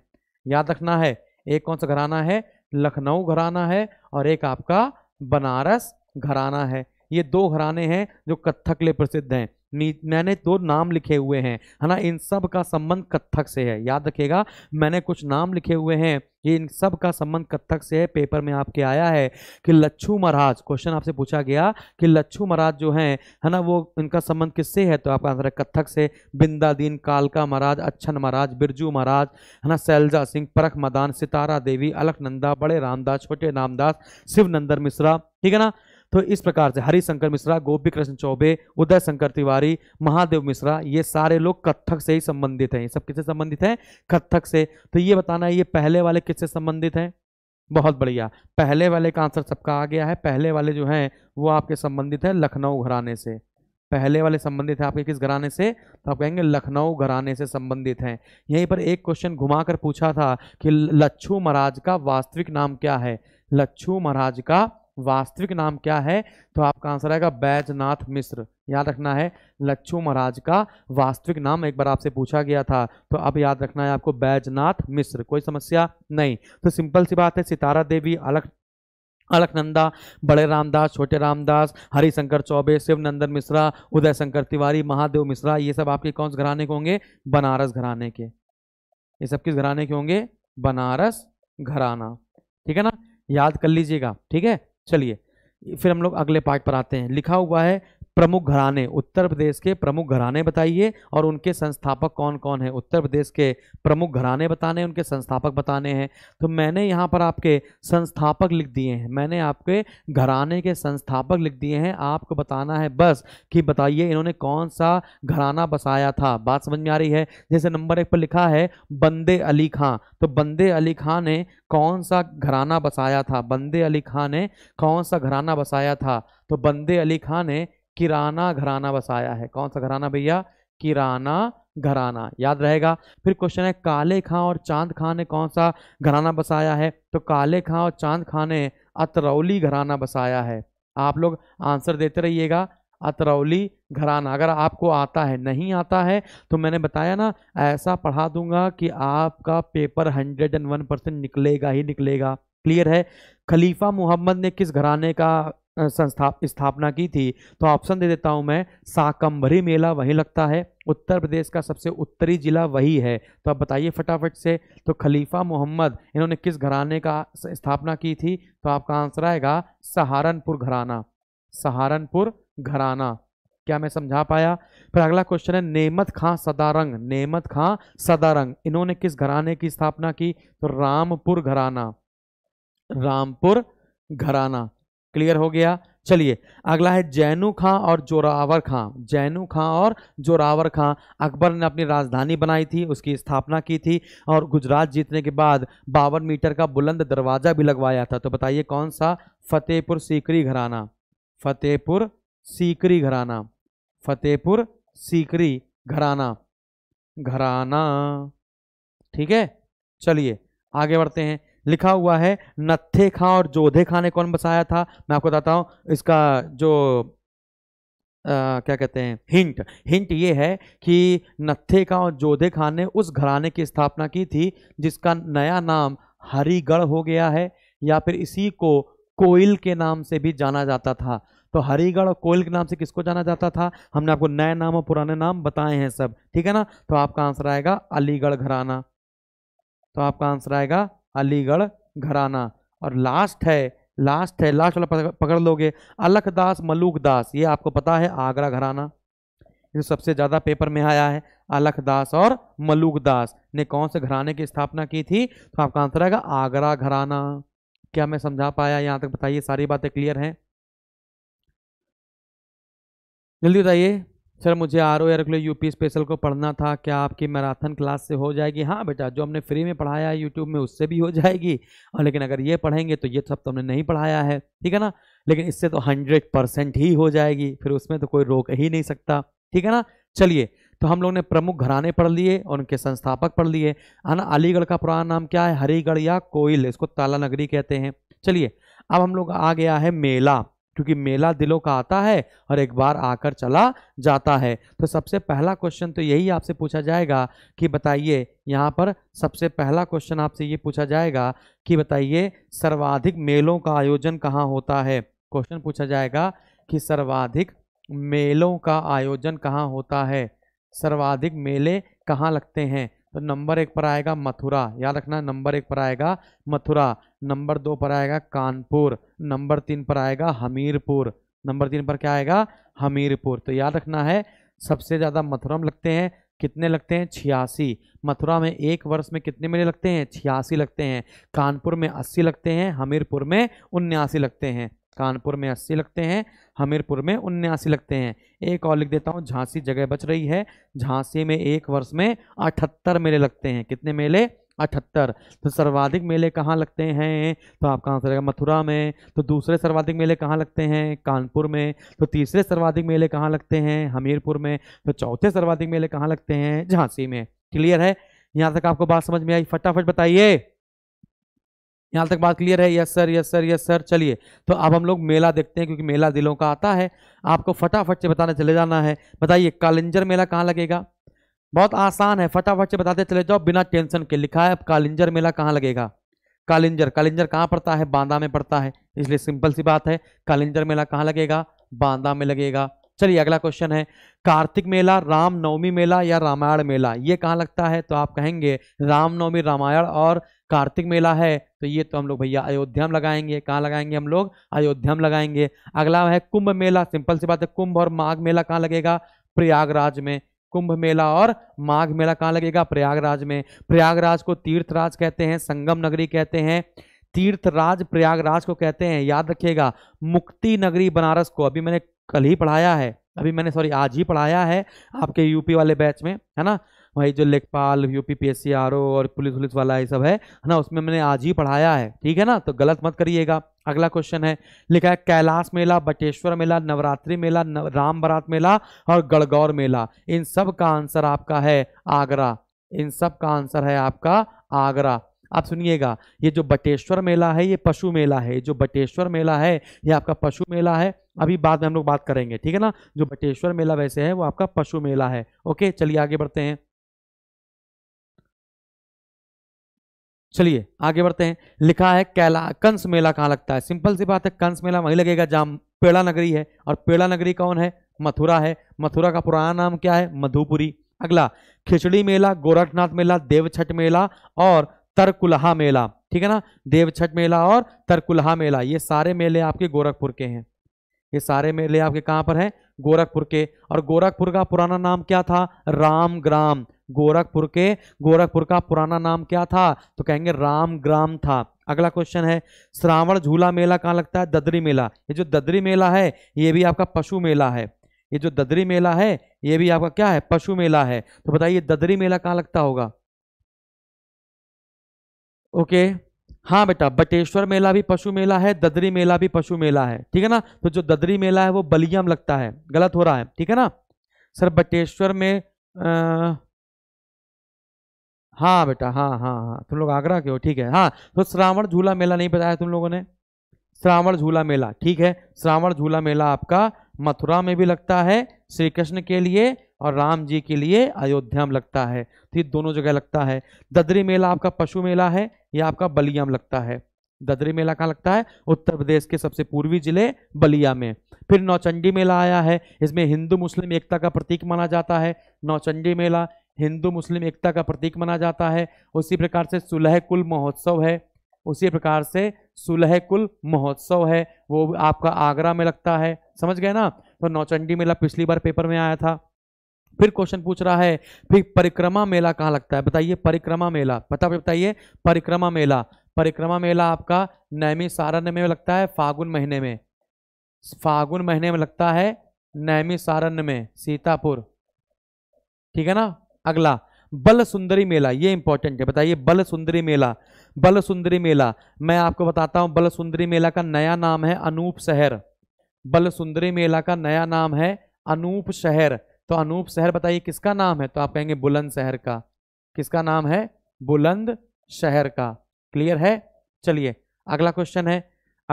याद रखना है, एक कौन सा घराना है? लखनऊ घराना है और एक आपका बनारस घराना है। ये दो घराने हैं जो कथक के लिए प्रसिद्ध हैं। मैंने दो नाम लिखे हुए हैं, है ना, इन सब का संबंध कथक से है। याद रखिएगा, मैंने कुछ नाम लिखे हुए हैं, ये इन सब का संबंध कथक से है। पेपर में आपके आया है कि लच्छू महाराज, क्वेश्चन आपसे पूछा गया कि लच्छू महाराज जो हैं, है ना, वो इनका संबंध किससे है? तो आपका आंसर है कथक से। बिंदा दीन, कालका महाराज, अच्छन महाराज, बिरजू महाराज, है ना, सैलजा सिंह, परख मदान, सितारा देवी, अलकनंदा, बड़े रामदास, छोटे रामदास, शिवनंदन मिश्रा, ठीक है ना। तो इस प्रकार से हरिशंकर मिश्रा, गोपी कृष्ण चौबे, उदय शंकर तिवारी, महादेव मिश्रा, ये सारे लोग कथक से ही संबंधित हैं। ये सब किससे संबंधित हैं? कथक से। तो ये बताना है ये पहले वाले किससे संबंधित हैं? बहुत बढ़िया, पहले वाले का आंसर सबका आ गया है। पहले वाले जो हैं वो आपके संबंधित हैं लखनऊ घराने से। पहले वाले संबंधित हैं आपके किस घराने से? तो आप कहेंगे लखनऊ घराने से संबंधित हैं। यहीं पर एक क्वेश्चन घुमाकर पूछा था कि लच्छू महाराज का वास्तविक नाम क्या है, लच्छू महाराज का वास्तविक नाम क्या है? तो आपका आंसर आएगा बैजनाथ मिश्र। याद रखना है लच्छू महाराज का वास्तविक नाम एक बार आपसे पूछा गया था, तो अब याद रखना है आपको बैजनाथ मिश्र। कोई समस्या नहीं। तो सिंपल सी बात है, सितारा देवी, अलख अलकनंदा, बड़े रामदास, छोटे रामदास, हरिशंकर चौबे, शिवनंदन मिश्रा, उदय शंकर तिवारी, महादेव मिश्रा, ये सब आपके कौन से घराने के होंगे? बनारस घराने के। ये सब किस घराने के होंगे? बनारस घराना, ठीक है ना, याद कर लीजिएगा। ठीक है, चलिए फिर हम लोग अगले पार्ट पर आते हैं। लिखा हुआ है प्रमुख घराने, उत्तर प्रदेश के प्रमुख घराने बताइए और उनके संस्थापक कौन कौन है। उत्तर प्रदेश के प्रमुख घराने बताने, उनके संस्थापक बताने हैं। तो मैंने यहाँ पर आपके संस्थापक लिख दिए हैं, मैंने आपके घराने के संस्थापक लिख दिए हैं। आपको बताना है बस कि बताइए इन्होंने कौन सा घराना बसाया था। बात समझ में आ रही है? जैसे नंबर एक पर लिखा है बंदे अली खां, तो बंदे अली खां ने कौन सा घराना बसाया था? बंदे अली खां ने कौन सा घराना बसाया था? तो बंदे अली खां ने किराना घराना बसाया है। कौन सा घराना भैया? किराना घराना, याद रहेगा। फिर क्वेश्चन है काले खां और चांद खां ने कौन सा घराना बसाया है? तो काले खां और चांद खां ने अतरौली घराना बसाया है। आप लोग आंसर देते रहिएगा अतरौली घराना, अगर आपको आता है। नहीं आता है तो मैंने बताया ना, ऐसा पढ़ा दूंगा कि आपका paper hundred and one percent निकलेगा ही निकलेगा। क्लियर है? खलीफा मोहम्मद ने किस घराने का संस्था स्थापना की थी? तो ऑप्शन दे देता हूं मैं, शाकंभरी मेला वहीं लगता है, उत्तर प्रदेश का सबसे उत्तरी जिला वही है, तो आप बताइए फटाफट से। तो खलीफा मोहम्मद इन्होंने किस घराने का स्थापना की थी? तो आपका आंसर आएगा सहारनपुर घराना, सहारनपुर घराना। क्या मैं समझा पाया? फिर अगला क्वेश्चन है नेमत खां सदारंग, नेमत खां सदारंग इन्होंने किस घराने की स्थापना की? तो रामपुर घराना, रामपुर घराना। क्लियर हो गया। चलिए अगला है जैनू खां और जोरावर खां, जैनू खां और जोरावर खां। अकबर ने अपनी राजधानी बनाई थी, उसकी स्थापना की थी और गुजरात जीतने के बाद बावन मीटर का बुलंद दरवाजा भी लगवाया था। तो बताइए कौन सा? फतेहपुर सीकरी घराना, फतेहपुर सीकरी घराना, फतेहपुर सीकरी घराना घराना ठीक है। चलिए आगे बढ़ते हैं। लिखा हुआ है नत्थे खां और जोधे खां ने कौन बसाया था? मैं आपको बताता हूं इसका जो आ, क्या कहते हैं हिंट हिंट ये है कि नत्थे खां और जोधे खां ने उस घराने की स्थापना की थी जिसका नया नाम हरिगढ़ हो गया है, या फिर इसी को कोयल के नाम से भी जाना जाता था। तो हरिगढ़ और कोयल के नाम से किसको जाना जाता था? हमने आपको नए नाम और पुराने नाम बताए हैं सब, ठीक है ना। तो आपका आंसर आएगा अलीगढ़ घराना, तो आपका आंसर आएगा अलीगढ़ घराना। और लास्ट है लास्ट है लास्ट वाला पकड़ लोगे, अलकदास मलूकदास, ये आपको पता है आगरा घराना, जो सबसे ज़्यादा पेपर में आया है। अलकदास और मलूकदास ने कौन से घराने की स्थापना की थी? तो आपका आंसर आएगा आगरा घराना। क्या मैं समझा पाया? यहाँ तक बताइए सारी बातें क्लियर हैं? जल्दी बताइए सर मुझे आर ओ एरकुलर यूपी स्पेशल को पढ़ना था, क्या आपकी मैराथन क्लास से हो जाएगी? हाँ बेटा, जो हमने फ्री में पढ़ाया है यूट्यूब में उससे भी हो जाएगी, और लेकिन अगर ये पढ़ेंगे तो ये सब तो हमने नहीं पढ़ाया है, ठीक है ना, लेकिन इससे तो हंड्रेड परसेंट ही हो जाएगी, फिर उसमें तो कोई रोक ही नहीं सकता, ठीक है ना। चलिए, तो हम लोग ने प्रमुख घराने पढ़ लिए और उनके संस्थापक पढ़ लिए, है ना। अलीगढ़ का पुराना नाम क्या है? हरिगढ़ या कोइल, इसको ताला नगरी कहते हैं। चलिए, अब हम लोग आ गया है मेला, क्योंकि मेला दिलों का आता है और एक बार आकर चला जाता है। तो सबसे पहला क्वेश्चन तो यही आपसे पूछा जाएगा कि बताइए, यहाँ पर सबसे पहला क्वेश्चन आपसे ये पूछा जाएगा कि बताइए सर्वाधिक मेलों का आयोजन कहाँ होता है। क्वेश्चन पूछा जाएगा कि सर्वाधिक मेलों का आयोजन कहाँ होता है, सर्वाधिक मेले कहाँ लगते हैं। तो नंबर एक पर आएगा मथुरा, याद रखना, नंबर एक पर आएगा मथुरा, नंबर दो पर आएगा कानपुर, नंबर तीन पर आएगा हमीरपुर, नंबर तीन पर क्या आएगा? हमीरपुर। तो याद रखना है सबसे ज़्यादा मथुरा में लगते हैं। कितने लगते हैं? छियासी। मथुरा में एक वर्ष में कितने मेले लगते हैं? छियासी लगते हैं। कानपुर में अस्सी लगते हैं, हमीरपुर में उन्यासी लगते हैं। कानपुर में अस्सी लगते हैं, हमीरपुर में उन्यासी लगते हैं। एक और लिख देता हूँ, झांसी जगह बच रही है। झांसी में एक वर्ष में अठहत्तर मेले लगते हैं। कितने मेले? अठहत्तर। तो सर्वाधिक मेले कहाँ लगते हैं? तो आपका आंसर रहेगा मथुरा में। तो दूसरे सर्वाधिक मेले कहाँ लगते हैं? कानपुर में। तो तीसरे सर्वाधिक मेले कहाँ लगते हैं? हमीरपुर में। तो चौथे सर्वाधिक मेले कहाँ लगते हैं? झांसी में। क्लियर है? यहाँ तक आपको बात समझ में आई? फटाफट बताइए, यहाँ तक बात क्लियर है? Yes sir, yes sir, yes sir. चलिए, तो अब हम लोग मेला देखते हैं, क्योंकि मेला दिलों का आता है। आपको फटाफट से बताने चले जाना है। बताइए, कालिंजर मेला कहाँ लगेगा? बहुत आसान है, फटाफट से बताते चले जाओ बिना टेंशन के। लिखा है अब, कालिंजर मेला कहाँ लगेगा? कालिंजर, कालिंजर कहाँ पड़ता है? बांदा में पड़ता है, इसलिए सिंपल सी बात है, कालिंजर मेला कहाँ लगेगा? बांदा में लगेगा। चलिए, अगला क्वेश्चन है, कार्तिक मेला, रामनवमी मेला या रामायण मेला, ये कहाँ लगता है? तो आप कहेंगे रामनवमी, रामायण और कार्तिक मेला है, तो ये तो हम लोग भैया अयोध्या में लगाएंगे। कहाँ लगाएंगे हम लोग? अयोध्या में लगाएंगे। अगला है कुंभ मेला, सिंपल सी बात है, कुंभ और माघ मेला कहाँ लगेगा? प्रयागराज में। कुंभ मेला और माघ मेला कहाँ लगेगा? प्रयागराज में। प्रयागराज को तीर्थराज कहते हैं, संगम नगरी कहते हैं, तीर्थराज प्रयागराज को कहते हैं। याद रखिएगा, मुक्ति नगरी बनारस को अभी मैंने कल ही पढ़ाया है, अभी मैंने सॉरी आज ही पढ़ाया है आपके यूपी वाले बैच में, है ना, वही जो लेखपाल, यूपी पीएससी आरओ और पुलिस पुलिस वाला ये सब है ना, उसमें मैंने आज ही पढ़ाया है, ठीक है ना, तो गलत मत करिएगा। अगला क्वेश्चन है, लिखा है कैलाश मेला, बटेश्वर मेला, नवरात्रि मेला, नव, राम बरात मेला और गणगौर मेला। इन सब का आंसर आपका है आगरा, इन सब का आंसर है आपका आगरा। आप सुनिएगा, ये जो बटेश्वर मेला है ये पशु मेला है, जो बटेश्वर मेला है ये आपका पशु मेला है, अभी बाद में हम लोग बात करेंगे, ठीक है ना। जो बटेश्वर मेला वैसे है वो आपका पशु मेला है। ओके, चलिए आगे बढ़ते हैं, चलिए आगे बढ़ते हैं। लिखा है कैला कंस मेला कहाँ लगता है? सिंपल सी बात है, कंस मेला वहीं लगेगा जहाँ पेड़ा नगरी है, और पेड़ा नगरी कौन है? मथुरा है। मथुरा का पुराना नाम क्या है? मधुपुरी। अगला, खिचड़ी मेला, गोरखनाथ मेला, देवछठ मेला और तरकुलहा मेला, ठीक है ना, देवछठ मेला और तरकुलहा मेला, ये सारे मेले आपके गोरखपुर के हैं। ये सारे मेले आपके कहाँ पर हैं? गोरखपुर के। और गोरखपुर का पुराना नाम क्या था? रामग्राम। गोरखपुर के गोरखपुर का पुराना नाम क्या था? तो कहेंगे रामग्राम था। अगला क्वेश्चन है, श्रावण झूला मेला कहाँ लगता है? ददरी मेला। ये जो ददरी मेला है ये भी आपका पशु मेला है, ये जो ददरी मेला है ये भी आपका क्या है? पशु मेला है। तो बताइए ददरी मेला कहाँ लगता होगा? Okay okay. हाँ बेटा, बटेश्वर मेला भी पशु मेला है, ददरी मेला भी पशु मेला है, ठीक है ना। तो जो ददरी मेला है वो बलिया में लगता है, गलत हो रहा है, ठीक है ना सर। बटेश्वर में आ... हाँ बेटा, हाँ हाँ हाँ तुम लोग आगरा के हो, ठीक है। हाँ, तो श्रावण झूला मेला नहीं बताया तुम लोगों ने, श्रावण झूला मेला, ठीक है। श्रावण झूला मेला आपका मथुरा में भी लगता है श्री कृष्ण के लिए, और राम जी के लिए अयोध्या में लगता है, तो ये दोनों जगह लगता है। ददरी मेला आपका पशु मेला है, ये आपका बलिया में लगता है। ददरी मेला कहाँ लगता है? उत्तर प्रदेश के सबसे पूर्वी जिले बलिया में। फिर नौचंडी मेला आया है, इसमें हिंदू मुस्लिम एकता का प्रतीक माना जाता है। नौचंडी मेला हिंदू मुस्लिम एकता का प्रतीक माना जाता है। उसी प्रकार से सुलह कुल महोत्सव है, उसी प्रकार से सुलह कुल महोत्सव है, वो आपका आगरा में लगता है, समझ गए ना। तो नौचंडी मेला पिछली बार पेपर में आया था। फिर क्वेश्चन पूछ रहा है, फिर परिक्रमा मेला कहाँ लगता है? बताइए परिक्रमा मेला, पता बताइए परिक्रमा मेला। परिक्रमा मेला आपका नैमिषारण्य में लगता है, फागुन महीने में, फागुन महीने में लगता है, नैमी सारण्य में, सीतापुर, ठीक है ना। अगला बल सुंदरी मेला, ये इंपॉर्टेंट है, बताइए बल सुंदरी मेला। बल सुंदरी मेला मैं आपको बताता हूं, बल सुंदरी मेला का नया नाम है अनूप शहर। बल सुंदरी मेला का नया नाम है अनूप शहर। तो अनूप शहर बताइए किसका नाम है, तो आप कहेंगे बुलंदशहर का। किसका नाम है, बुलंद शहर का। क्लियर है, चलिए अगला क्वेश्चन है।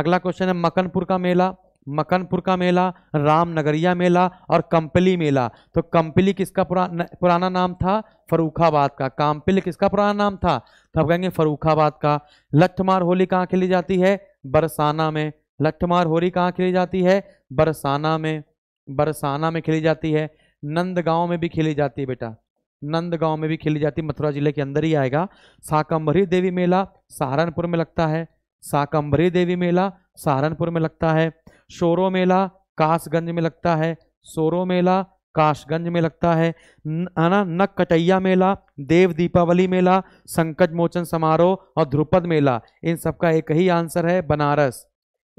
अगला क्वेश्चन है मकनपुर का मेला। मकनपुर का मेला, रामनगरिया मेला और कंपली मेला। तो कंपली किसका पुरा, न, पुराना नाम था, फरुखाबाद का। कंपली किसका पुराना नाम था, तो आप कहेंगे फरुखाबाद का। लट्ठमार होली कहाँ खेली जाती है, बरसाना में। लट्ठमार होली कहाँ खेली जाती है, बरसाना में। बरसाना में खेली जाती है। नंदगांव में भी खेली जाती है बेटा, नंदगांव में भी खेली जाती है, मथुरा जिले के अंदर ही आएगा। शाकंभरी देवी मेला सहारनपुर में लगता है। शाकंभरी देवी मेला सहारनपुर में लगता है। शोरो मेला कासगंज में लगता है। शोरो मेला कासगंज में लगता है। है ना। नक कटैया मेला, देव दीपावली मेला, संकट मोचन समारोह और ध्रुपद मेला। इन सबका एक ही आंसर है बनारस।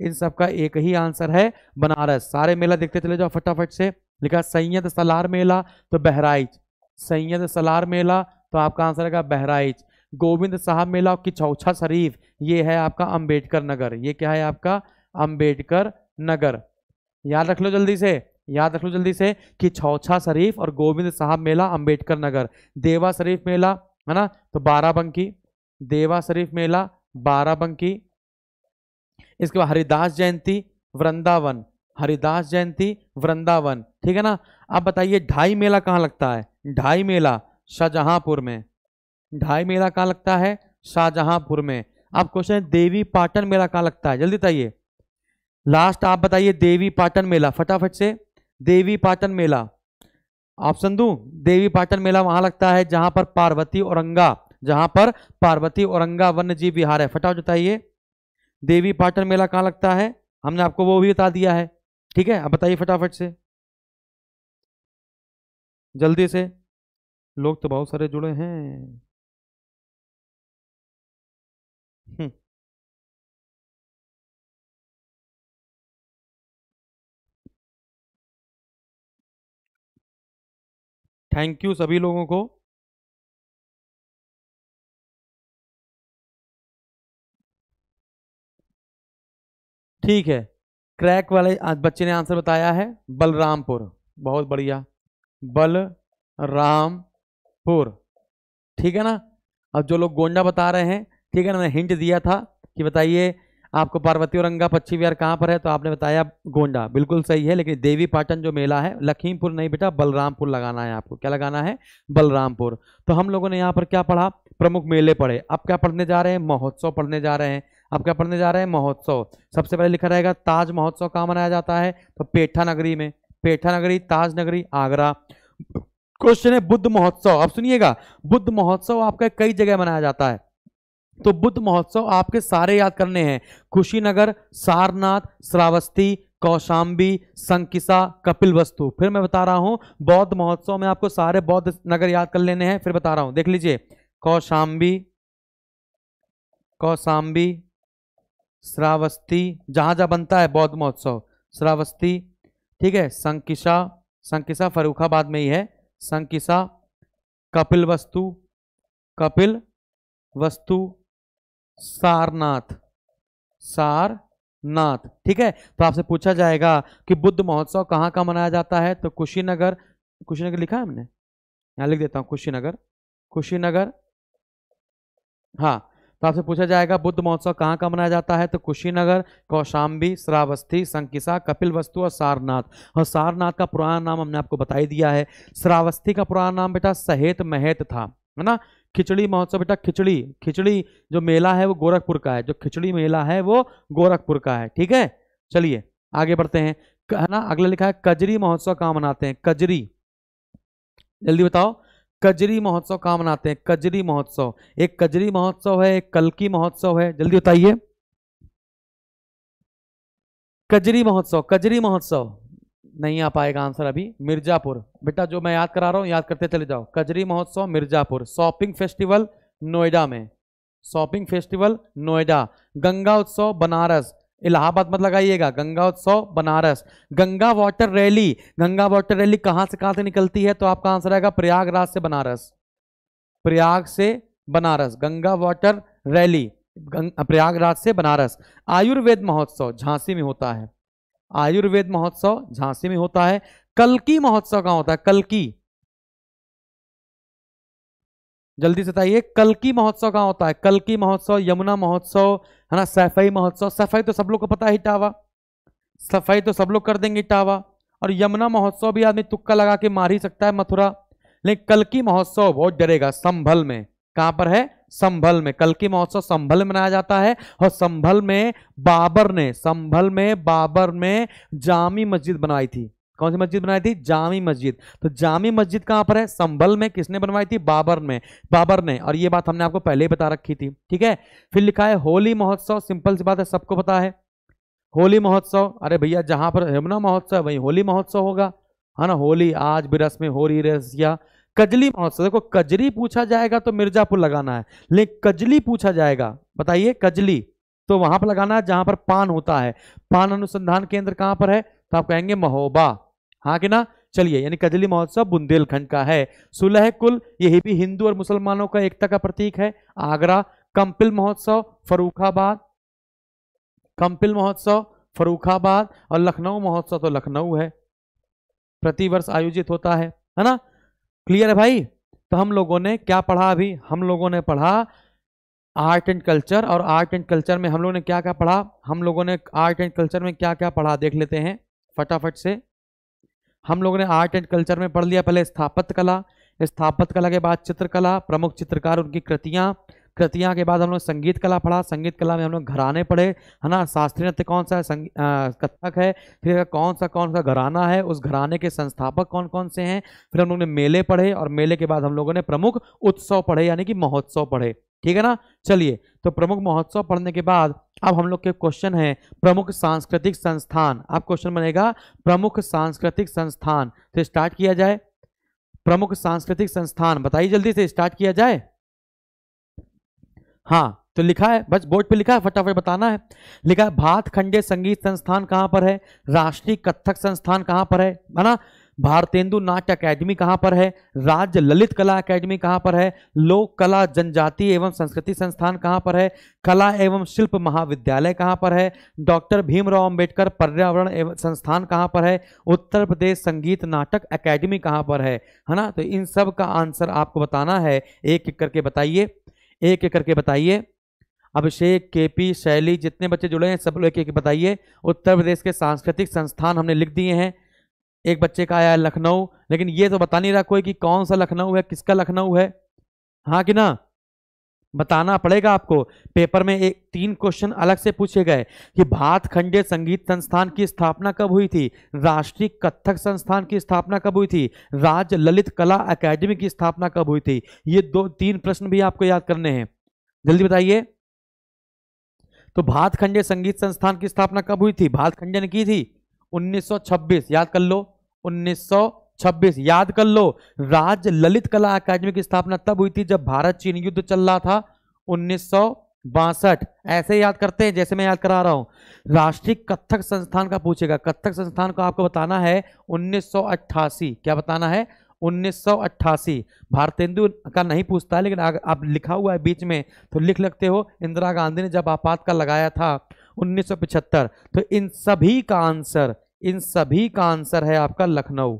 इन सबका एक ही आंसर है बनारस। सारे मेला देखते चले जाओ फटाफट से। लिखा सैयद सलार मेला तो बहराइच। सैयद सलार मेला तो आपका आंसर है बहराइच। गोविंद साहब मेला और किचौछा शरीफ, ये है आपका अंबेडकर नगर। ये क्या है आपका, अंबेडकर नगर। याद रख लो जल्दी से, याद रख लो जल्दी से कि किचौछा शरीफ और गोविंद साहब मेला अंबेडकर नगर। देवा शरीफ मेला है ना तो बाराबंकी। देवा शरीफ मेला बाराबंकी। इसके बाद हरिदास जयंती वृंदावन। हरिदास जयंती वृंदावन, ठीक है ना। अब बताइए ढाई मेला कहाँ लगता है। ढाई मेला शाहजहांपुर में। ढाई मेला कहाँ लगता है, शाहजहांपुर में। अब क्वेश्चन है देवी पाटन मेला कहाँ लगता है, जल्दी बताइए। लास्ट आप बताइए देवी पाटन मेला फटाफट से। देवी पाटन मेला ऑप्शन दूं, देवी पाटन मेला वहां लगता है जहां पर पार्वती औरंगा, जहां पर पार्वती औरंगा वन्य जीव विहार है। फटाफट बताइए देवी पाटन मेला कहाँ लगता है। हमने आपको वो भी बता दिया है, ठीक है। अब बताइए फटाफट से जल्दी से, लोग तो बहुत सारे जुड़े हैं। थैंक यू सभी लोगों को। ठीक है, क्रैक वाले बच्चे ने आंसर बताया है बलरामपुर, बहुत बढ़िया, बलरामपुर, ठीक है ना। अब जो लोग गोंडा बता रहे हैं, ठीक है ना, मैंने हिंट दिया था कि बताइए आपको पार्वती औरंगा पक्षी विहार कहाँ पर है, तो आपने बताया गोंडा, बिल्कुल सही है। लेकिन देवी पाटन जो मेला है, लखीमपुर नहीं बेटा, बलरामपुर लगाना है आपको। क्या लगाना है, बलरामपुर। तो हम लोगों ने यहाँ पर क्या पढ़ा, प्रमुख मेले पढ़े। अब क्या पढ़ने जा रहे हैं, महोत्सव पढ़ने जा रहे हैं। अब क्या पढ़ने जा रहे हैं, महोत्सव। सबसे पहले लिखा रहेगा ताज महोत्सव कहाँ मनाया जाता है, तो पेठा नगरी में। पेठा नगरी, ताज नगरी, आगरा। क्वेश्चन है बुद्ध महोत्सव। अब सुनिएगा, बुद्ध महोत्सव आपका कई जगह मनाया जाता है, तो बुद्ध महोत्सव आपके सारे याद करने हैं। कुशीनगर, सारनाथ, श्रावस्ती, कौशाम्बी, संकिसा, कपिलवस्तु। फिर मैं बता रहा हूं बौद्ध महोत्सव में आपको सारे बौद्ध नगर याद कर लेने हैं, फिर बता रहा हूं, देख लीजिए। कौशाम्बी, कौशाम्बी, श्रावस्ती, जहां जहां बनता है बौद्ध महोत्सव, श्रावस्ती, ठीक है। संकिसा, संकिसा फर्रुखाबाद में ही है। संकिसा, कपिलवस्तु, कपिल वस्तु, सारनाथ, सारनाथ, ठीक है। तो आपसे पूछा जाएगा कि बुद्ध महोत्सव कहाँ का मनाया जाता है, तो कुशीनगर, कुशीनगर लिखा है हमने, यहाँ लिख देता हूँ कुशीनगर, कुशीनगर, हाँ। तो आपसे पूछा जाएगा बुद्ध महोत्सव कहाँ का मनाया जाता है, तो कुशीनगर, कौशाम्बी, श्रावस्ती, संकिसा, कपिलवस्तु और सारनाथ। और सारनाथ का पुराना नाम हमने आपको बता ही दिया है। श्रावस्ती का पुराना नाम बेटा सहेत महेत था, है ना। खिचड़ी महोत्सव बेटा, खिचड़ी, खिचड़ी जो मेला है वो गोरखपुर का है। जो खिचड़ी मेला है वो गोरखपुर का है, ठीक है। चलिए आगे बढ़ते हैं, है ना। अगला लिखा है कजरी महोत्सव कहाँ मनाते हैं, कजरी, जल्दी बताओ कजरी महोत्सव कहाँ मनाते हैं। कजरी महोत्सव, एक कजरी महोत्सव है, एक कल्कि महोत्सव है, जल्दी बताइए। कजरी महोत्सव, कजरी महोत्सव नहीं आ पाएगा आंसर अभी। मिर्जापुर बेटा, जो मैं याद करा रहा हूँ याद करते चले जाओ। कजरी महोत्सव मिर्जापुर। शॉपिंग फेस्टिवल नोएडा में, शॉपिंग फेस्टिवल नोएडा। गंगा उत्सव बनारस, इलाहाबाद मत लगाइएगा, गंगा उत्सव Banaras. Ganga water rally, Ganga water rally कहां से कहां से निकलती है, तो आपका आंसर आएगा प्रयागराज से बनारस, प्रयाग से बनारस। गंगा वाटर रैली प्रयागराज से बनारस। आयुर्वेद महोत्सव झांसी में होता है, आयुर्वेद महोत्सव झांसी में होता है। कल्कि महोत्सव कहां होता है, कल्कि, जल्दी से बताइए कल्कि महोत्सव कहाँ होता है। कल्कि महोत्सव, यमुना महोत्सव है ना, सैफई महोत्सव, सफाई तो सब लोग को पता है इटावा, सफाई तो सब लोग कर देंगे इटावा, और यमुना महोत्सव भी आदमी तुक्का लगा के मार ही सकता है मथुरा। लेकिन कल्कि महोत्सव बहुत डरेगा, संभल में। कहाँ पर है, संभल में। कल्कि महोत्सव संभल में मनाया जाता है, और संभल में बाबर ने, संभल में बाबर ने जामी मस्जिद बनवाई थी। कौन सी मस्जिद बनाई थी, जामी मस्जिद। तो जामी मस्जिद कहाँ पर है, संभल में। किसने बनवाई थी, बाबर में, बाबर ने। और ये बात हमने आपको पहले ही बता रखी थी, ठीक है। फिर लिखा है होली महोत्सव, सिंपल सी बात है, सबको पता है होली महोत्सव। अरे भैया जहाँ पर यमुना महोत्सव है वहीं होली महोत्सव होगा, है ना। होली आज बिरस में होली रस। या कजली महोत्सव, देखो कजरी पूछा जाएगा तो मिर्जापुर लगाना है, लेकिन कजली पूछा जाएगा, बताइए कजली तो वहां पर लगाना है जहां पर पान होता है। पान अनुसंधान केंद्र कहाँ पर है, तो आप कहेंगे महोबा, हाँ कि ना। चलिए, यानी कजली महोत्सव बुंदेलखंड का है। सुलह कुल, यही भी हिंदू और मुसलमानों का एकता का प्रतीक है, आगरा। कंपिल महोत्सव फर्रुखाबाद, कंपिल महोत्सव फर्रुखाबाद। और लखनऊ महोत्सव तो लखनऊ है, प्रतिवर्ष आयोजित होता है, है ना। क्लियर है भाई। तो हम लोगों ने क्या पढ़ा अभी, हम लोगों ने पढ़ा आर्ट एंड कल्चर। और आर्ट एंड कल्चर में हम लोगों ने क्या क्या पढ़ा, हम लोगों ने आर्ट एंड कल्चर में क्या क्या पढ़ा देख लेते हैं फटाफट से। हम लोगों ने आर्ट एंड कल्चर में पढ़ लिया पहले स्थापत्य कला, स्थापत्य कला के बाद चित्रकला, प्रमुख चित्रकार उनकी कृतियाँ, कृतियाँ के बाद हम लोग संगीत कला पढ़ा, संगीत कला में हम लोग घराने पढ़े, है ना। शास्त्रीय नृत्य कौन सा है, संग... आ, कथक है। फिर कौन सा कौन सा घराना है, उस घराने के संस्थापक कौन कौन से हैं। फिर हम लोगों ने मेले पढ़े, और मेले के बाद हम लोगों ने प्रमुख उत्सव पढ़े, यानी कि महोत्सव पढ़े, ठीक है ना। चलिए, तो प्रमुख महोत्सव पढ़ने के बाद अब हम लोग के क्वेश्चन है प्रमुख सांस्कृतिक संस्थान। अब क्वेश्चन बनेगा प्रमुख सांस्कृतिक संस्थान, तो स्टार्ट किया जाए प्रमुख सांस्कृतिक संस्थान, बताइए जल्दी से स्टार्ट किया जाए। हाँ, तो लिखा है, बस बोर्ड पे लिखा है, फटाफट बताना है। लिखा है भात खंडे संगीत संस्थान कहाँ पर है, राष्ट्रीय कथक संस्थान कहाँ पर है, है ना। भारतेंदु नाट्य अकेडमी कहाँ पर है, राज्य ललित कला अकेडमी कहाँ पर है, लोक कला जनजाति एवं संस्कृति संस्थान कहाँ पर है, कला एवं शिल्प महाविद्यालय कहाँ पर है, डॉक्टर भीमराव अंबेडकर पर्यावरण एवं संस्थान कहाँ पर है, उत्तर प्रदेश संगीत नाटक अकेडमी कहाँ पर है, है ना। तो इन सब का आंसर आपको बताना है, एक एक करके बताइए, एक एक करके बताइए। अभिषेक, केपी, शैली, जितने बच्चे जुड़े हैं सब लोग एक एक बताइए। उत्तर प्रदेश के सांस्कृतिक संस्थान हमने लिख दिए हैं। एक बच्चे का आया है लखनऊ, लेकिन ये तो बता नहीं रहा कोई कि कौन सा लखनऊ है, किसका लखनऊ है, हाँ कि ना, बताना पड़ेगा आपको। पेपर में एक तीन क्वेश्चन अलग से पूछे गए कि भात खंडे संगीत संस्थान की स्थापना कब हुई थी, राष्ट्रीय कथक संस्थान की स्थापना कब हुई थी, राज्य ललित कला अकादमी की स्थापना कब हुई थी। ये दो तीन प्रश्न भी आपको याद करने हैं, जल्दी बताइए। तो भात खंडे संगीत संस्थान की स्थापना कब हुई थी, भात खंडे ने की थी उन्नीस सौ छब्बीस, याद कर लो उन्नीस सौ छब्बीस, याद कर लो। राज्य ललित कला अकादमी की स्थापना तब हुई थी जब भारत चीन युद्ध चल रहा था उन्नीस सौ बासठ, ऐसे याद करते हैं जैसे मैं याद करा रहा हूं। राष्ट्रीय कथक संस्थान का पूछेगा, कथक संस्थान को आपको बताना है उन्नीस सौ अट्ठासी, क्या बताना है उन्नीस सौ अट्ठासी। भारतेंदु का नहीं पूछता है, लेकिन आप लिखा हुआ है बीच में तो लिख लगते हो। इंदिरा गांधी ने जब आपातकाल लगाया था उन्नीस सौ पचहत्तर। तो इन सभी का आंसर, इन सभी का आंसर है आपका लखनऊ।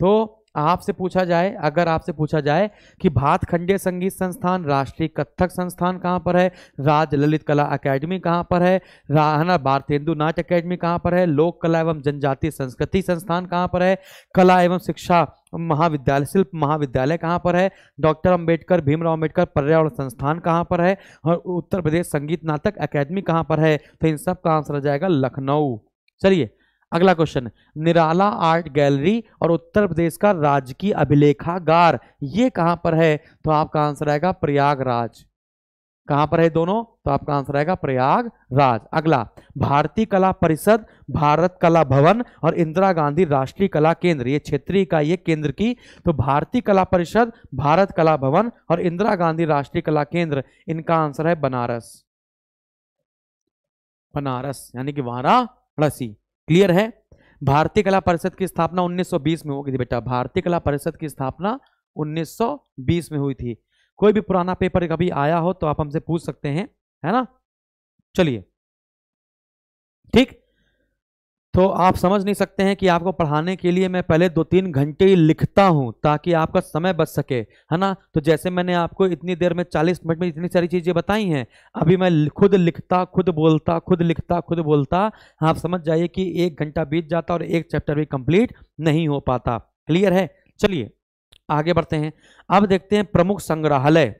तो आपसे पूछा जाए, अगर आपसे पूछा जाए कि भात खंडे संगीत संस्थान, राष्ट्रीय कथक संस्थान कहाँ पर है, राज्य ललित कला अकादमी कहाँ पर है, राहना भारतेंदु नाट्य अकादमी कहाँ पर है, लोक कला एवं जनजातीय संस्कृति संस्थान कहाँ पर है, कला एवं शिक्षा महाविद्यालय शिल्प महाविद्यालय कहाँ पर है, डॉक्टर अंबेडकर भीमराव अंबेडकर पर्यावरण संस्थान कहाँ पर है, और उत्तर प्रदेश संगीत नाटक अकादमी कहाँ पर है। तो इन सब का आंसर आ जाएगा लखनऊ। चलिए, अगला क्वेश्चन, निराला आर्ट गैलरी और उत्तर प्रदेश का राजकीय अभिलेखागार ये कहाँ पर है, तो आपका आंसर आएगा प्रयागराज। कहाँ पर है दोनों, तो आपका आंसर आएगा प्रयागराज। अगला, भारतीय कला परिषद, भारत कला भवन और इंदिरा गांधी राष्ट्रीय कला केंद्र, ये क्षेत्रीय का, ये केंद्र की। तो भारतीय कला परिषद, भारत कला भवन और इंदिरा गांधी राष्ट्रीय कला केंद्र, इनका आंसर है बनारस। बनारस यानी कि वाराणसी। क्लियर है। भारतीय कला परिषद की स्थापना उन्नीस सौ बीस में हो गई थी बेटा। भारतीय कला परिषद की स्थापना उन्नीस सौ बीस में हुई थी। कोई भी पुराना पेपर कभी आया हो तो आप हमसे पूछ सकते हैं, है ना। चलिए ठीक, तो आप समझ नहीं सकते हैं कि आपको पढ़ाने के लिए मैं पहले दो तीन घंटे ही लिखता हूं ताकि आपका समय बच सके, है ना। तो जैसे मैंने आपको इतनी देर में चालीस मिनट में इतनी सारी चीज़ें बताई हैं, अभी मैं खुद लिखता खुद बोलता खुद लिखता खुद बोलता, आप समझ जाइए कि एक घंटा बीत जाता और एक चैप्टर भी कंप्लीट नहीं हो पाता। क्लियर है। चलिए आगे बढ़ते हैं। अब देखते हैं प्रमुख संग्रहालय।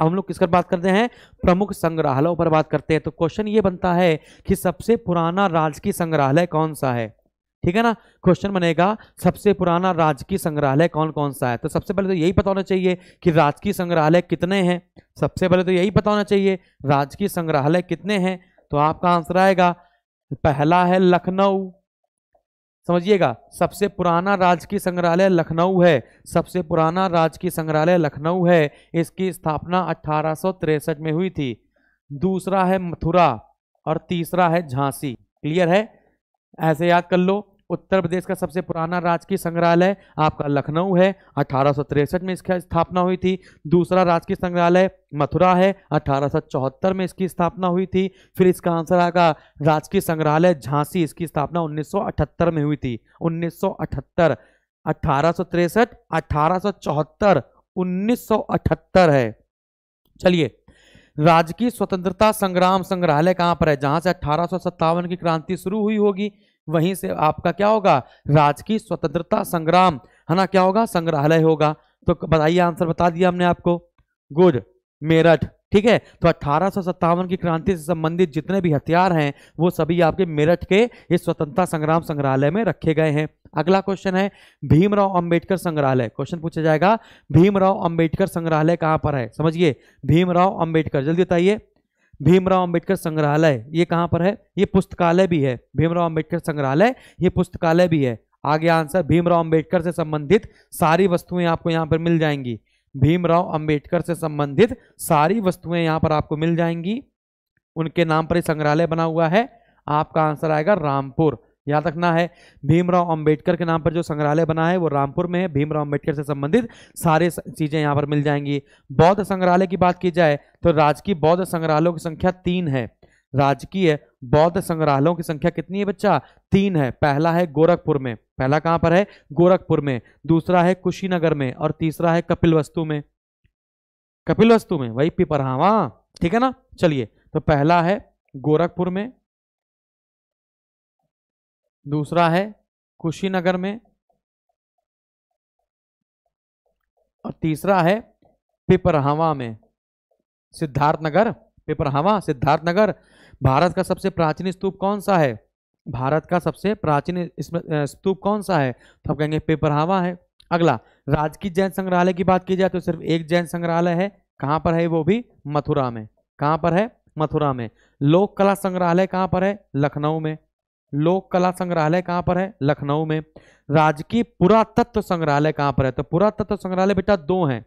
अब हम लोग किस पर बात करते हैं? प्रमुख संग्रहालयों पर बात करते हैं। तो क्वेश्चन ये बनता है कि सबसे पुराना राजकीय संग्रहालय कौन सा है, ठीक है ना। क्वेश्चन बनेगा सबसे पुराना राजकीय संग्रहालय कौन कौन सा है। तो सबसे पहले तो यही पता होना चाहिए कि राजकीय संग्रहालय कितने हैं। सबसे पहले तो यही पता होना चाहिए राजकीय संग्रहालय कितने हैं। तो आपका आंसर आएगा पहला है लखनऊ। समझिएगा, सबसे पुराना राजकीय संग्रहालय लखनऊ है। सबसे पुराना राजकीय संग्रहालय लखनऊ है। इसकी स्थापना अठारह सौ तिरसठ में हुई थी। दूसरा है मथुरा और तीसरा है झांसी। क्लियर है। ऐसे याद कर लो, उत्तर प्रदेश का सबसे पुराना राजकीय संग्रहालय आपका लखनऊ है, अठारह सौ तिरसठ में इसकी स्थापना हुई थी। दूसरा राजकीय संग्रहालय मथुरा है, अठारह सौ चौहत्तर में इसकी स्थापना हुई थी। फिर इसका आंसर आएगा राजकीय संग्रहालय झांसी, इसकी स्थापना उन्नीस सौ अठहत्तर में हुई थी। उन्नीस सौ अठहत्तर, अठारह सौ तिरसठ, अठारह सौ चौहत्तर, उन्नीस सौ अठहत्तर है। चलिए, राजकीय स्वतंत्रता संग्राम संग्रहालय कहाँ पर है? जहाँ से अठारह सौ सत्तावन की क्रांति शुरू हुई होगी वहीं से आपका क्या होगा, राजकीय स्वतंत्रता संग्राम, है ना, क्या होगा, संग्रहालय होगा। तो बताइए, आंसर बता दिया हमने आपको, गुड, मेरठ। ठीक है, तो अठारह सौ सत्तावन की क्रांति से संबंधित जितने भी हथियार हैं वो सभी आपके मेरठ के इस स्वतंत्रता संग्राम संग्रहालय में रखे गए हैं। अगला क्वेश्चन है भीमराव अंबेडकर संग्रहालय। क्वेश्चन पूछा जाएगा भीमराव अंबेडकर संग्रहालय कहाँ पर है। समझिए, भीमराव अंबेडकर, जल्दी बताइए, भीमराव अंबेडकर संग्रहालय ये कहाँ पर है? ये पुस्तकालय भी है, भीमराव अंबेडकर संग्रहालय ये पुस्तकालय भी है। आगे आंसर, भीमराव अंबेडकर से संबंधित सारी वस्तुएं आपको यहाँ पर मिल जाएंगी। भीमराव अंबेडकर से संबंधित सारी वस्तुएं यहाँ पर आपको मिल जाएंगी। उनके नाम पर संग्रहालय बना हुआ है। आपका आंसर आएगा रामपुर। याद रखना है, भीमराव अंबेडकर के नाम पर जो संग्रहालय बना है वो रामपुर में है। भीमराव अंबेडकर से संबंधित सारे चीज़ें यहाँ पर मिल जाएंगी। बौद्ध संग्रहालय की बात की जाए तो राजकीय बौद्ध संग्रहालयों की संख्या तीन है। राजकीय बौद्ध संग्रहालयों की संख्या कितनी है बच्चा? तीन है। पहला है गोरखपुर में, पहला कहाँ पर है? गोरखपुर में। दूसरा है कुशीनगर में और तीसरा है कपिलवस्तु में। कपिलवस्तु में वही पिपरहावा, ठीक है ना। चलिए, तो पहला है गोरखपुर में, दूसरा है कुशीनगर में और तीसरा है पिपरहावा में। सिद्धार्थनगर, पिपरहावा, सिद्धार्थनगर। भारत का सबसे प्राचीन स्तूप कौन सा है? भारत का सबसे प्राचीन स्तूप कौन सा है? तो हम कहेंगे पिपरहावा है। अगला, राजकीय जैन संग्रहालय की बात की जाए तो सिर्फ एक जैन संग्रहालय है। कहाँ पर है? वो भी मथुरा में। कहाँ पर है? मथुरा में। लोक कला संग्रहालय कहाँ पर है? लखनऊ में। लोक कला संग्रहालय कहाँ पर है? लखनऊ में। राजकीय पुरातत्व संग्रहालय कहाँ पर है? तो पुरातत्व संग्रहालय बेटा दो हैं,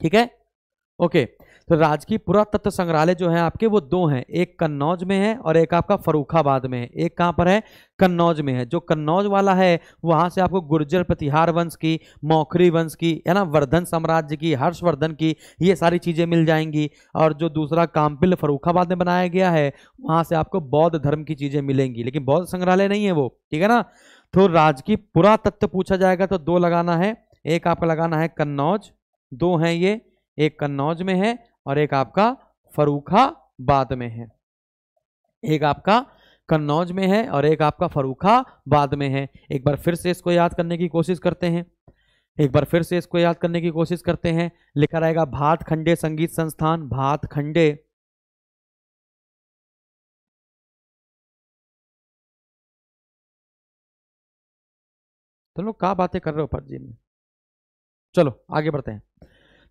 ठीक है, ओके। तो राजकीय पुरातत्व संग्रहालय जो है आपके वो दो हैं, एक कन्नौज में है और एक आपका फर्रुखाबाद में है। एक कहाँ पर है? कन्नौज में है। जो कन्नौज वाला है वहाँ से आपको गुर्जर प्रतिहार वंश की, मौखरी वंश की, है ना, वर्धन साम्राज्य की, हर्षवर्धन की, ये सारी चीज़ें मिल जाएंगी। और जो दूसरा कामपिल फर्रुखाबाद में बनाया गया है वहाँ से आपको बौद्ध धर्म की चीज़ें मिलेंगी, लेकिन बौद्ध संग्रहालय नहीं है वो, ठीक है ना। तो राजकीय पुरातत्व पूछा जाएगा तो दो लगाना है, एक आपका लगाना है कन्नौज, दो हैं ये, एक कन्नौज में है और एक आपका फर्रुखाबाद में है। एक आपका कन्नौज में है और एक आपका फर्रुखाबाद में है। एक बार फिर से इसको याद करने की कोशिश करते हैं, एक बार फिर से इसको याद करने की कोशिश करते हैं। लिखा रहेगा भातखंडे संगीत संस्थान, भातखंडे, तुम लोग क्या बातें कर रहे हो फर्जी में। चलो आगे बढ़ते हैं।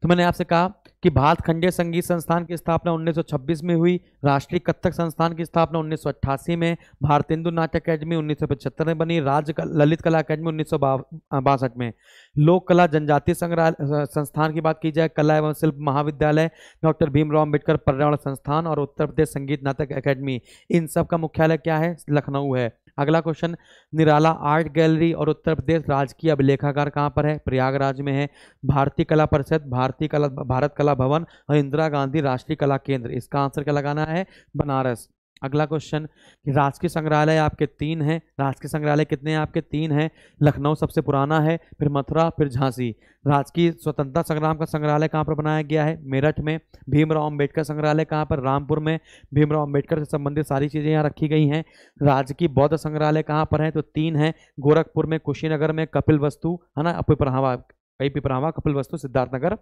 तो मैंने आपसे कहा कि भारत खंडीय संगीत संस्थान की स्थापना उन्नीस सौ छब्बीस में हुई। राष्ट्रीय कथक संस्थान की स्थापना उन्नीस सौ अट्ठासी में, भारतेंदु नाट्य अकेडमी उन्नीस सौ पचहत्तर में बनी, राज्य ललित कला अकेडमी उन्नीस सौ बासठ में। लोक कला जनजातीय संग्रहालय संस्थान की बात की जाए, कला एवं शिल्प महाविद्यालय, डॉक्टर भीमराव अम्बेडकर पर्यावरण संस्थान और उत्तर प्रदेश संगीत नाटक अकेडमी, इन सब का मुख्यालय क्या है? लखनऊ है। अगला क्वेश्चन, निराला आर्ट गैलरी और उत्तर प्रदेश राजकीय अभिलेखागार कहाँ पर है? प्रयागराज में है। भारतीय कला परिषद, भारतीय कला भारत कला भवन और इंदिरा गांधी राष्ट्रीय कला केंद्र, इसका आंसर क्या लगाना है? बनारस। अगला क्वेश्चन, राजकीय संग्रहालय आपके तीन हैं। राजकीय संग्रहालय कितने हैं आपके? तीन हैं। लखनऊ सबसे पुराना है, फिर मथुरा, फिर झांसी। राजकीय स्वतंत्रता संग्राम का संग्रहालय कहाँ पर बनाया गया है? मेरठ में। भीमराव अंबेडकर संग्रहालय कहाँ पर? रामपुर में। भीमराव अंबेडकर से संबंधित सारी चीज़ें यहाँ रखी गई हैं। राजकीय बौद्ध संग्रहालय कहाँ पर है? तो तीन हैं, गोरखपुर में, कुशीनगर में, कपिल वस्तु है ना, पिपराहवा कई पिपराहवा कपिल वस्तु, सिद्धार्थनगर।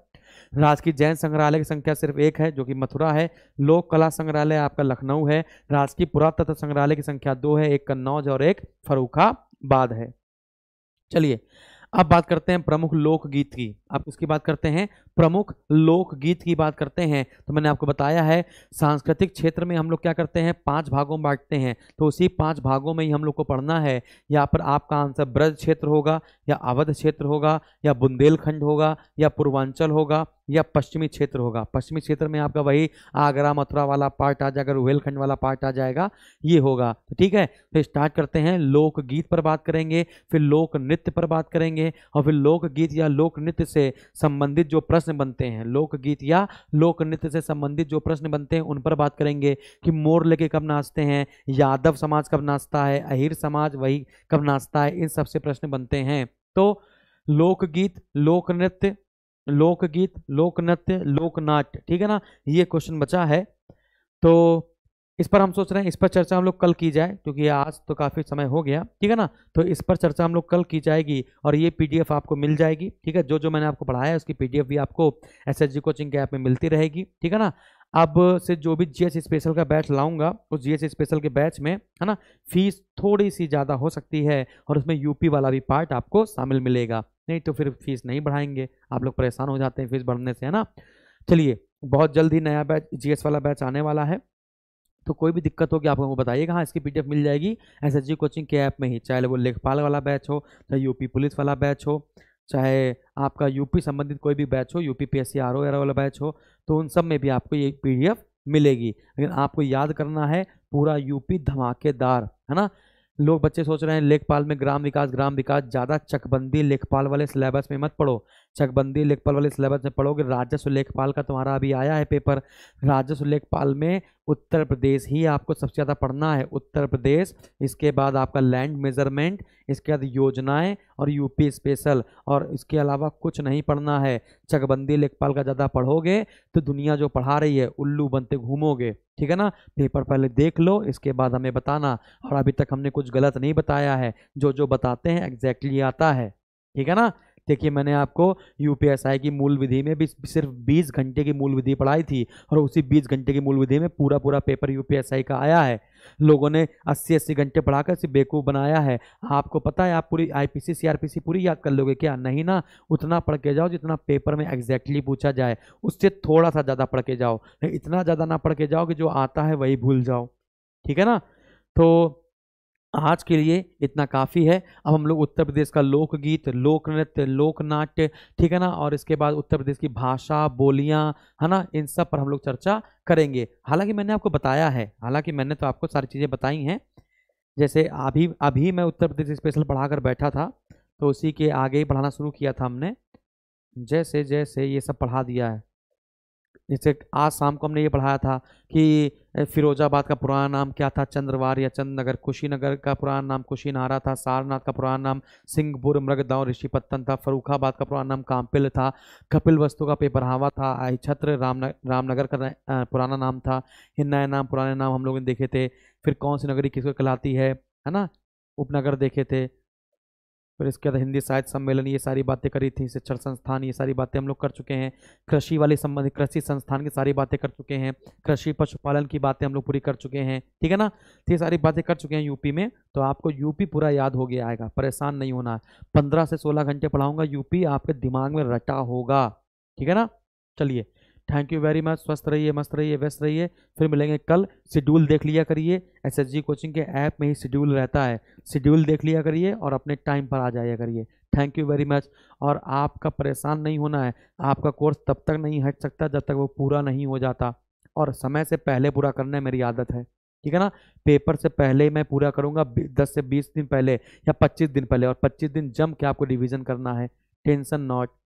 राजकीय जैन संग्रहालय की संख्या सिर्फ एक है जो कि मथुरा है। लोक कला संग्रहालय आपका लखनऊ है। राजकीय पुरातत्व संग्रहालय की संख्या दो है, एक कन्नौज और एक फर्रुखाबाद है। चलिए अब बात करते हैं प्रमुख लोकगीत की। अब इसकी बात करते हैं, प्रमुख लोकगीत की बात करते हैं तो मैंने आपको बताया है सांस्कृतिक क्षेत्र में हम लोग क्या करते हैं, पांच भागों में बांटते हैं, तो उसी पांच भागों में ही हम लोग को पढ़ना है। यहाँ पर आपका आंसर ब्रज क्षेत्र होगा, या अवध क्षेत्र होगा, या बुंदेलखंड होगा, या पूर्वांचल होगा, या पश्चिमी क्षेत्र होगा। पश्चिमी क्षेत्र में आपका वही आगरा मथुरा वाला पार्ट आ जाएगा, रोहिलखंड वाला पार्ट आ जाएगा, ये होगा। तो ठीक है, तो स्टार्ट करते हैं। लोकगीत पर बात करेंगे, फिर लोक नृत्य पर बात करेंगे, और फिर लोकगीत या लोक नृत्य से संबंधित जो प्रश्न बनते हैं, लोकगीत या लोक नृत्य से संबंधित जो प्रश्न बनते हैं उन पर बात करेंगे कि मोर लेके कब नाचते हैं, यादव समाज कब नाचता है, अहिर समाज वही कब नाचता है, इन सबसे प्रश्न बनते हैं। तो लोकगीत, लोक नृत्य, लोकगीत, लोक नृत्य, लोकनाट्य, ठीक है ना, ये क्वेश्चन बचा है। तो इस पर हम सोच रहे हैं, इस पर चर्चा हम लोग कल की जाए, क्योंकि आज तो काफ़ी समय हो गया, ठीक है ना, तो इस पर चर्चा हम लोग कल की जाएगी। और ये पीडीएफ आपको मिल जाएगी, ठीक है, जो जो मैंने आपको पढ़ाया है उसकी पीडीएफ भी आपको एसएसजी कोचिंग के ऐप में मिलती रहेगी, ठीक है ना। अब से जो भी जीएस स्पेशल का बैच लाऊंगा, उस जीएस स्पेशल के बैच में है ना फीस थोड़ी सी ज़्यादा हो सकती है, और उसमें यूपी वाला भी पार्ट आपको शामिल मिलेगा, नहीं तो फिर फीस नहीं बढ़ाएंगे, आप लोग परेशान हो जाते हैं फीस बढ़ने से, है ना। चलिए, बहुत जल्द ही नया बैच, जीएस वाला बैच आने वाला है, तो कोई भी दिक्कत होगी आप लोगों को बताइएगा। हाँ, इसकी पीडीएफ मिल जाएगी एसएसजी कोचिंग के ऐप में ही, चाहे वो लेखपाल वाला बैच हो, चाहे यूपी पुलिस वाला बैच हो, चाहे आपका यूपी संबंधित कोई भी बैच हो, UP P S C R O वाला बैच हो, तो उन सब में भी आपको ये पीडीएफ मिलेगी। लेकिन आपको याद करना है पूरा यूपी धमाकेदार, है ना। लोग बच्चे सोच रहे हैं लेखपाल में ग्राम विकास ग्राम विकास ज़्यादा चकबंदी लेखपाल वाले सिलेबस में मत पढ़ो, चकबंदी लेखपाल वाले सिलेबस में पढ़ोगे। राजस्व लेखपाल का तुम्हारा अभी आया है पेपर, राजस्व लेखपाल में उत्तर प्रदेश ही आपको सबसे ज़्यादा पढ़ना है, उत्तर प्रदेश, इसके बाद आपका लैंड मेजरमेंट, इसके बाद योजनाएं और यूपी स्पेशल, और इसके अलावा कुछ नहीं पढ़ना है। चकबंदी लेखपाल का ज़्यादा पढ़ोगे तो दुनिया जो पढ़ा रही है उल्लू बनते घूमोगे, ठीक है ना। पेपर पहले देख लो, इसके बाद हमें बताना, और अभी तक हमने कुछ गलत नहीं बताया है, जो जो बताते हैं एग्जैक्टली आता है, ठीक है ना। देखिए, मैंने आपको यूपीएसआई की मूल विधि में भी सिर्फ बीस घंटे की मूल विधि पढ़ाई थी, और उसी बीस घंटे की मूल विधि में पूरा पूरा पेपर यूपीएसआई का आया है। लोगों ने अस्सी अस्सी घंटे पढ़ाकर इसे बेवकूफ़ बनाया है। आपको पता है आप पूरी आईपीसी सीआरपीसी पूरी याद कर लोगे क्या? नहीं ना, उतना पढ़ के जाओ जितना पेपर में एग्जैक्टली पूछा जाए, उससे थोड़ा सा ज़्यादा पढ़ के जाओ, इतना ज़्यादा ना पढ़ के जाओ कि जो आता है वही भूल जाओ, ठीक है ना। तो आज के लिए इतना काफ़ी है। अब हम लोग उत्तर प्रदेश का लोकगीत, लोक नृत्य, लोक नाट्य, ठीक है ना, और इसके बाद उत्तर प्रदेश की भाषा, बोलियां, है ना, इन सब पर हम लोग चर्चा करेंगे। हालांकि मैंने आपको बताया है, हालांकि मैंने तो आपको सारी चीज़ें बताई हैं, जैसे अभी अभी मैं उत्तर प्रदेश स्पेशल पढ़ा कर बैठा था, तो उसी के आगे ही पढ़ाना शुरू किया था हमने, जैसे जैसे ये सब पढ़ा दिया है। जैसे आज शाम को हमने ये पढ़ाया था कि फिरोजाबाद का पुराना नाम क्या था, चंद्रवार या चंदनगर, कुशीनगर का पुराना नाम कुशीनहारा था, सारनाथ का पुराना नाम सिंहपुर मृगदाव ऋषिपत्तन था, फर्रुखाबाद का पुराना नाम कामपिल था, कपिल वस्तु का पिपराहवा था, आईछत्र रामनगर रामनगर का पुराना नाम था, ये नए नाम पुराने नाम हम लोगों ने देखे थे। फिर कौन सी नगरी किसको कहलाती है, है ना, उपनगर देखे थे। फिर इसके बाद हिंदी साहित्य सम्मेलन, ये सारी बातें करी थी, शिक्षण संस्थान, ये सारी बातें हम लोग कर चुके हैं। कृषि वाली संबंधित कृषि संस्थान की सारी बातें कर चुके हैं, कृषि पशुपालन की बातें हम लोग पूरी कर चुके हैं, ठीक है ना। तो ये सारी बातें कर चुके हैं यूपी में, तो आपको यूपी पूरा याद हो गया आएगा, परेशान नहीं होना। पंद्रह से सोलह घंटे पढ़ाऊँगा यूपी, आपके दिमाग में रटा होगा, ठीक है ना। चलिए, थैंक यू वेरी मच। स्वस्थ रहिए, मस्त रहिए, व्यस्त रहिए। फिर मिलेंगे कल। शेड्यूल देख लिया करिए, एसएसजी कोचिंग के ऐप में ही शेड्यूल रहता है, शेड्यूल देख लिया करिए और अपने टाइम पर आ जाया करिए। Thank you very much. और आपका परेशान नहीं होना है, आपका कोर्स तब तक नहीं हट सकता जब तक वो पूरा नहीं हो जाता, और समय से पहले पूरा करना मेरी आदत है, ठीक है ना। पेपर से पहले मैं पूरा करूँगा, दस से बीस दिन पहले या पच्चीस दिन पहले, और पच्चीस दिन जम के आपको रिविज़न करना है। Tension not.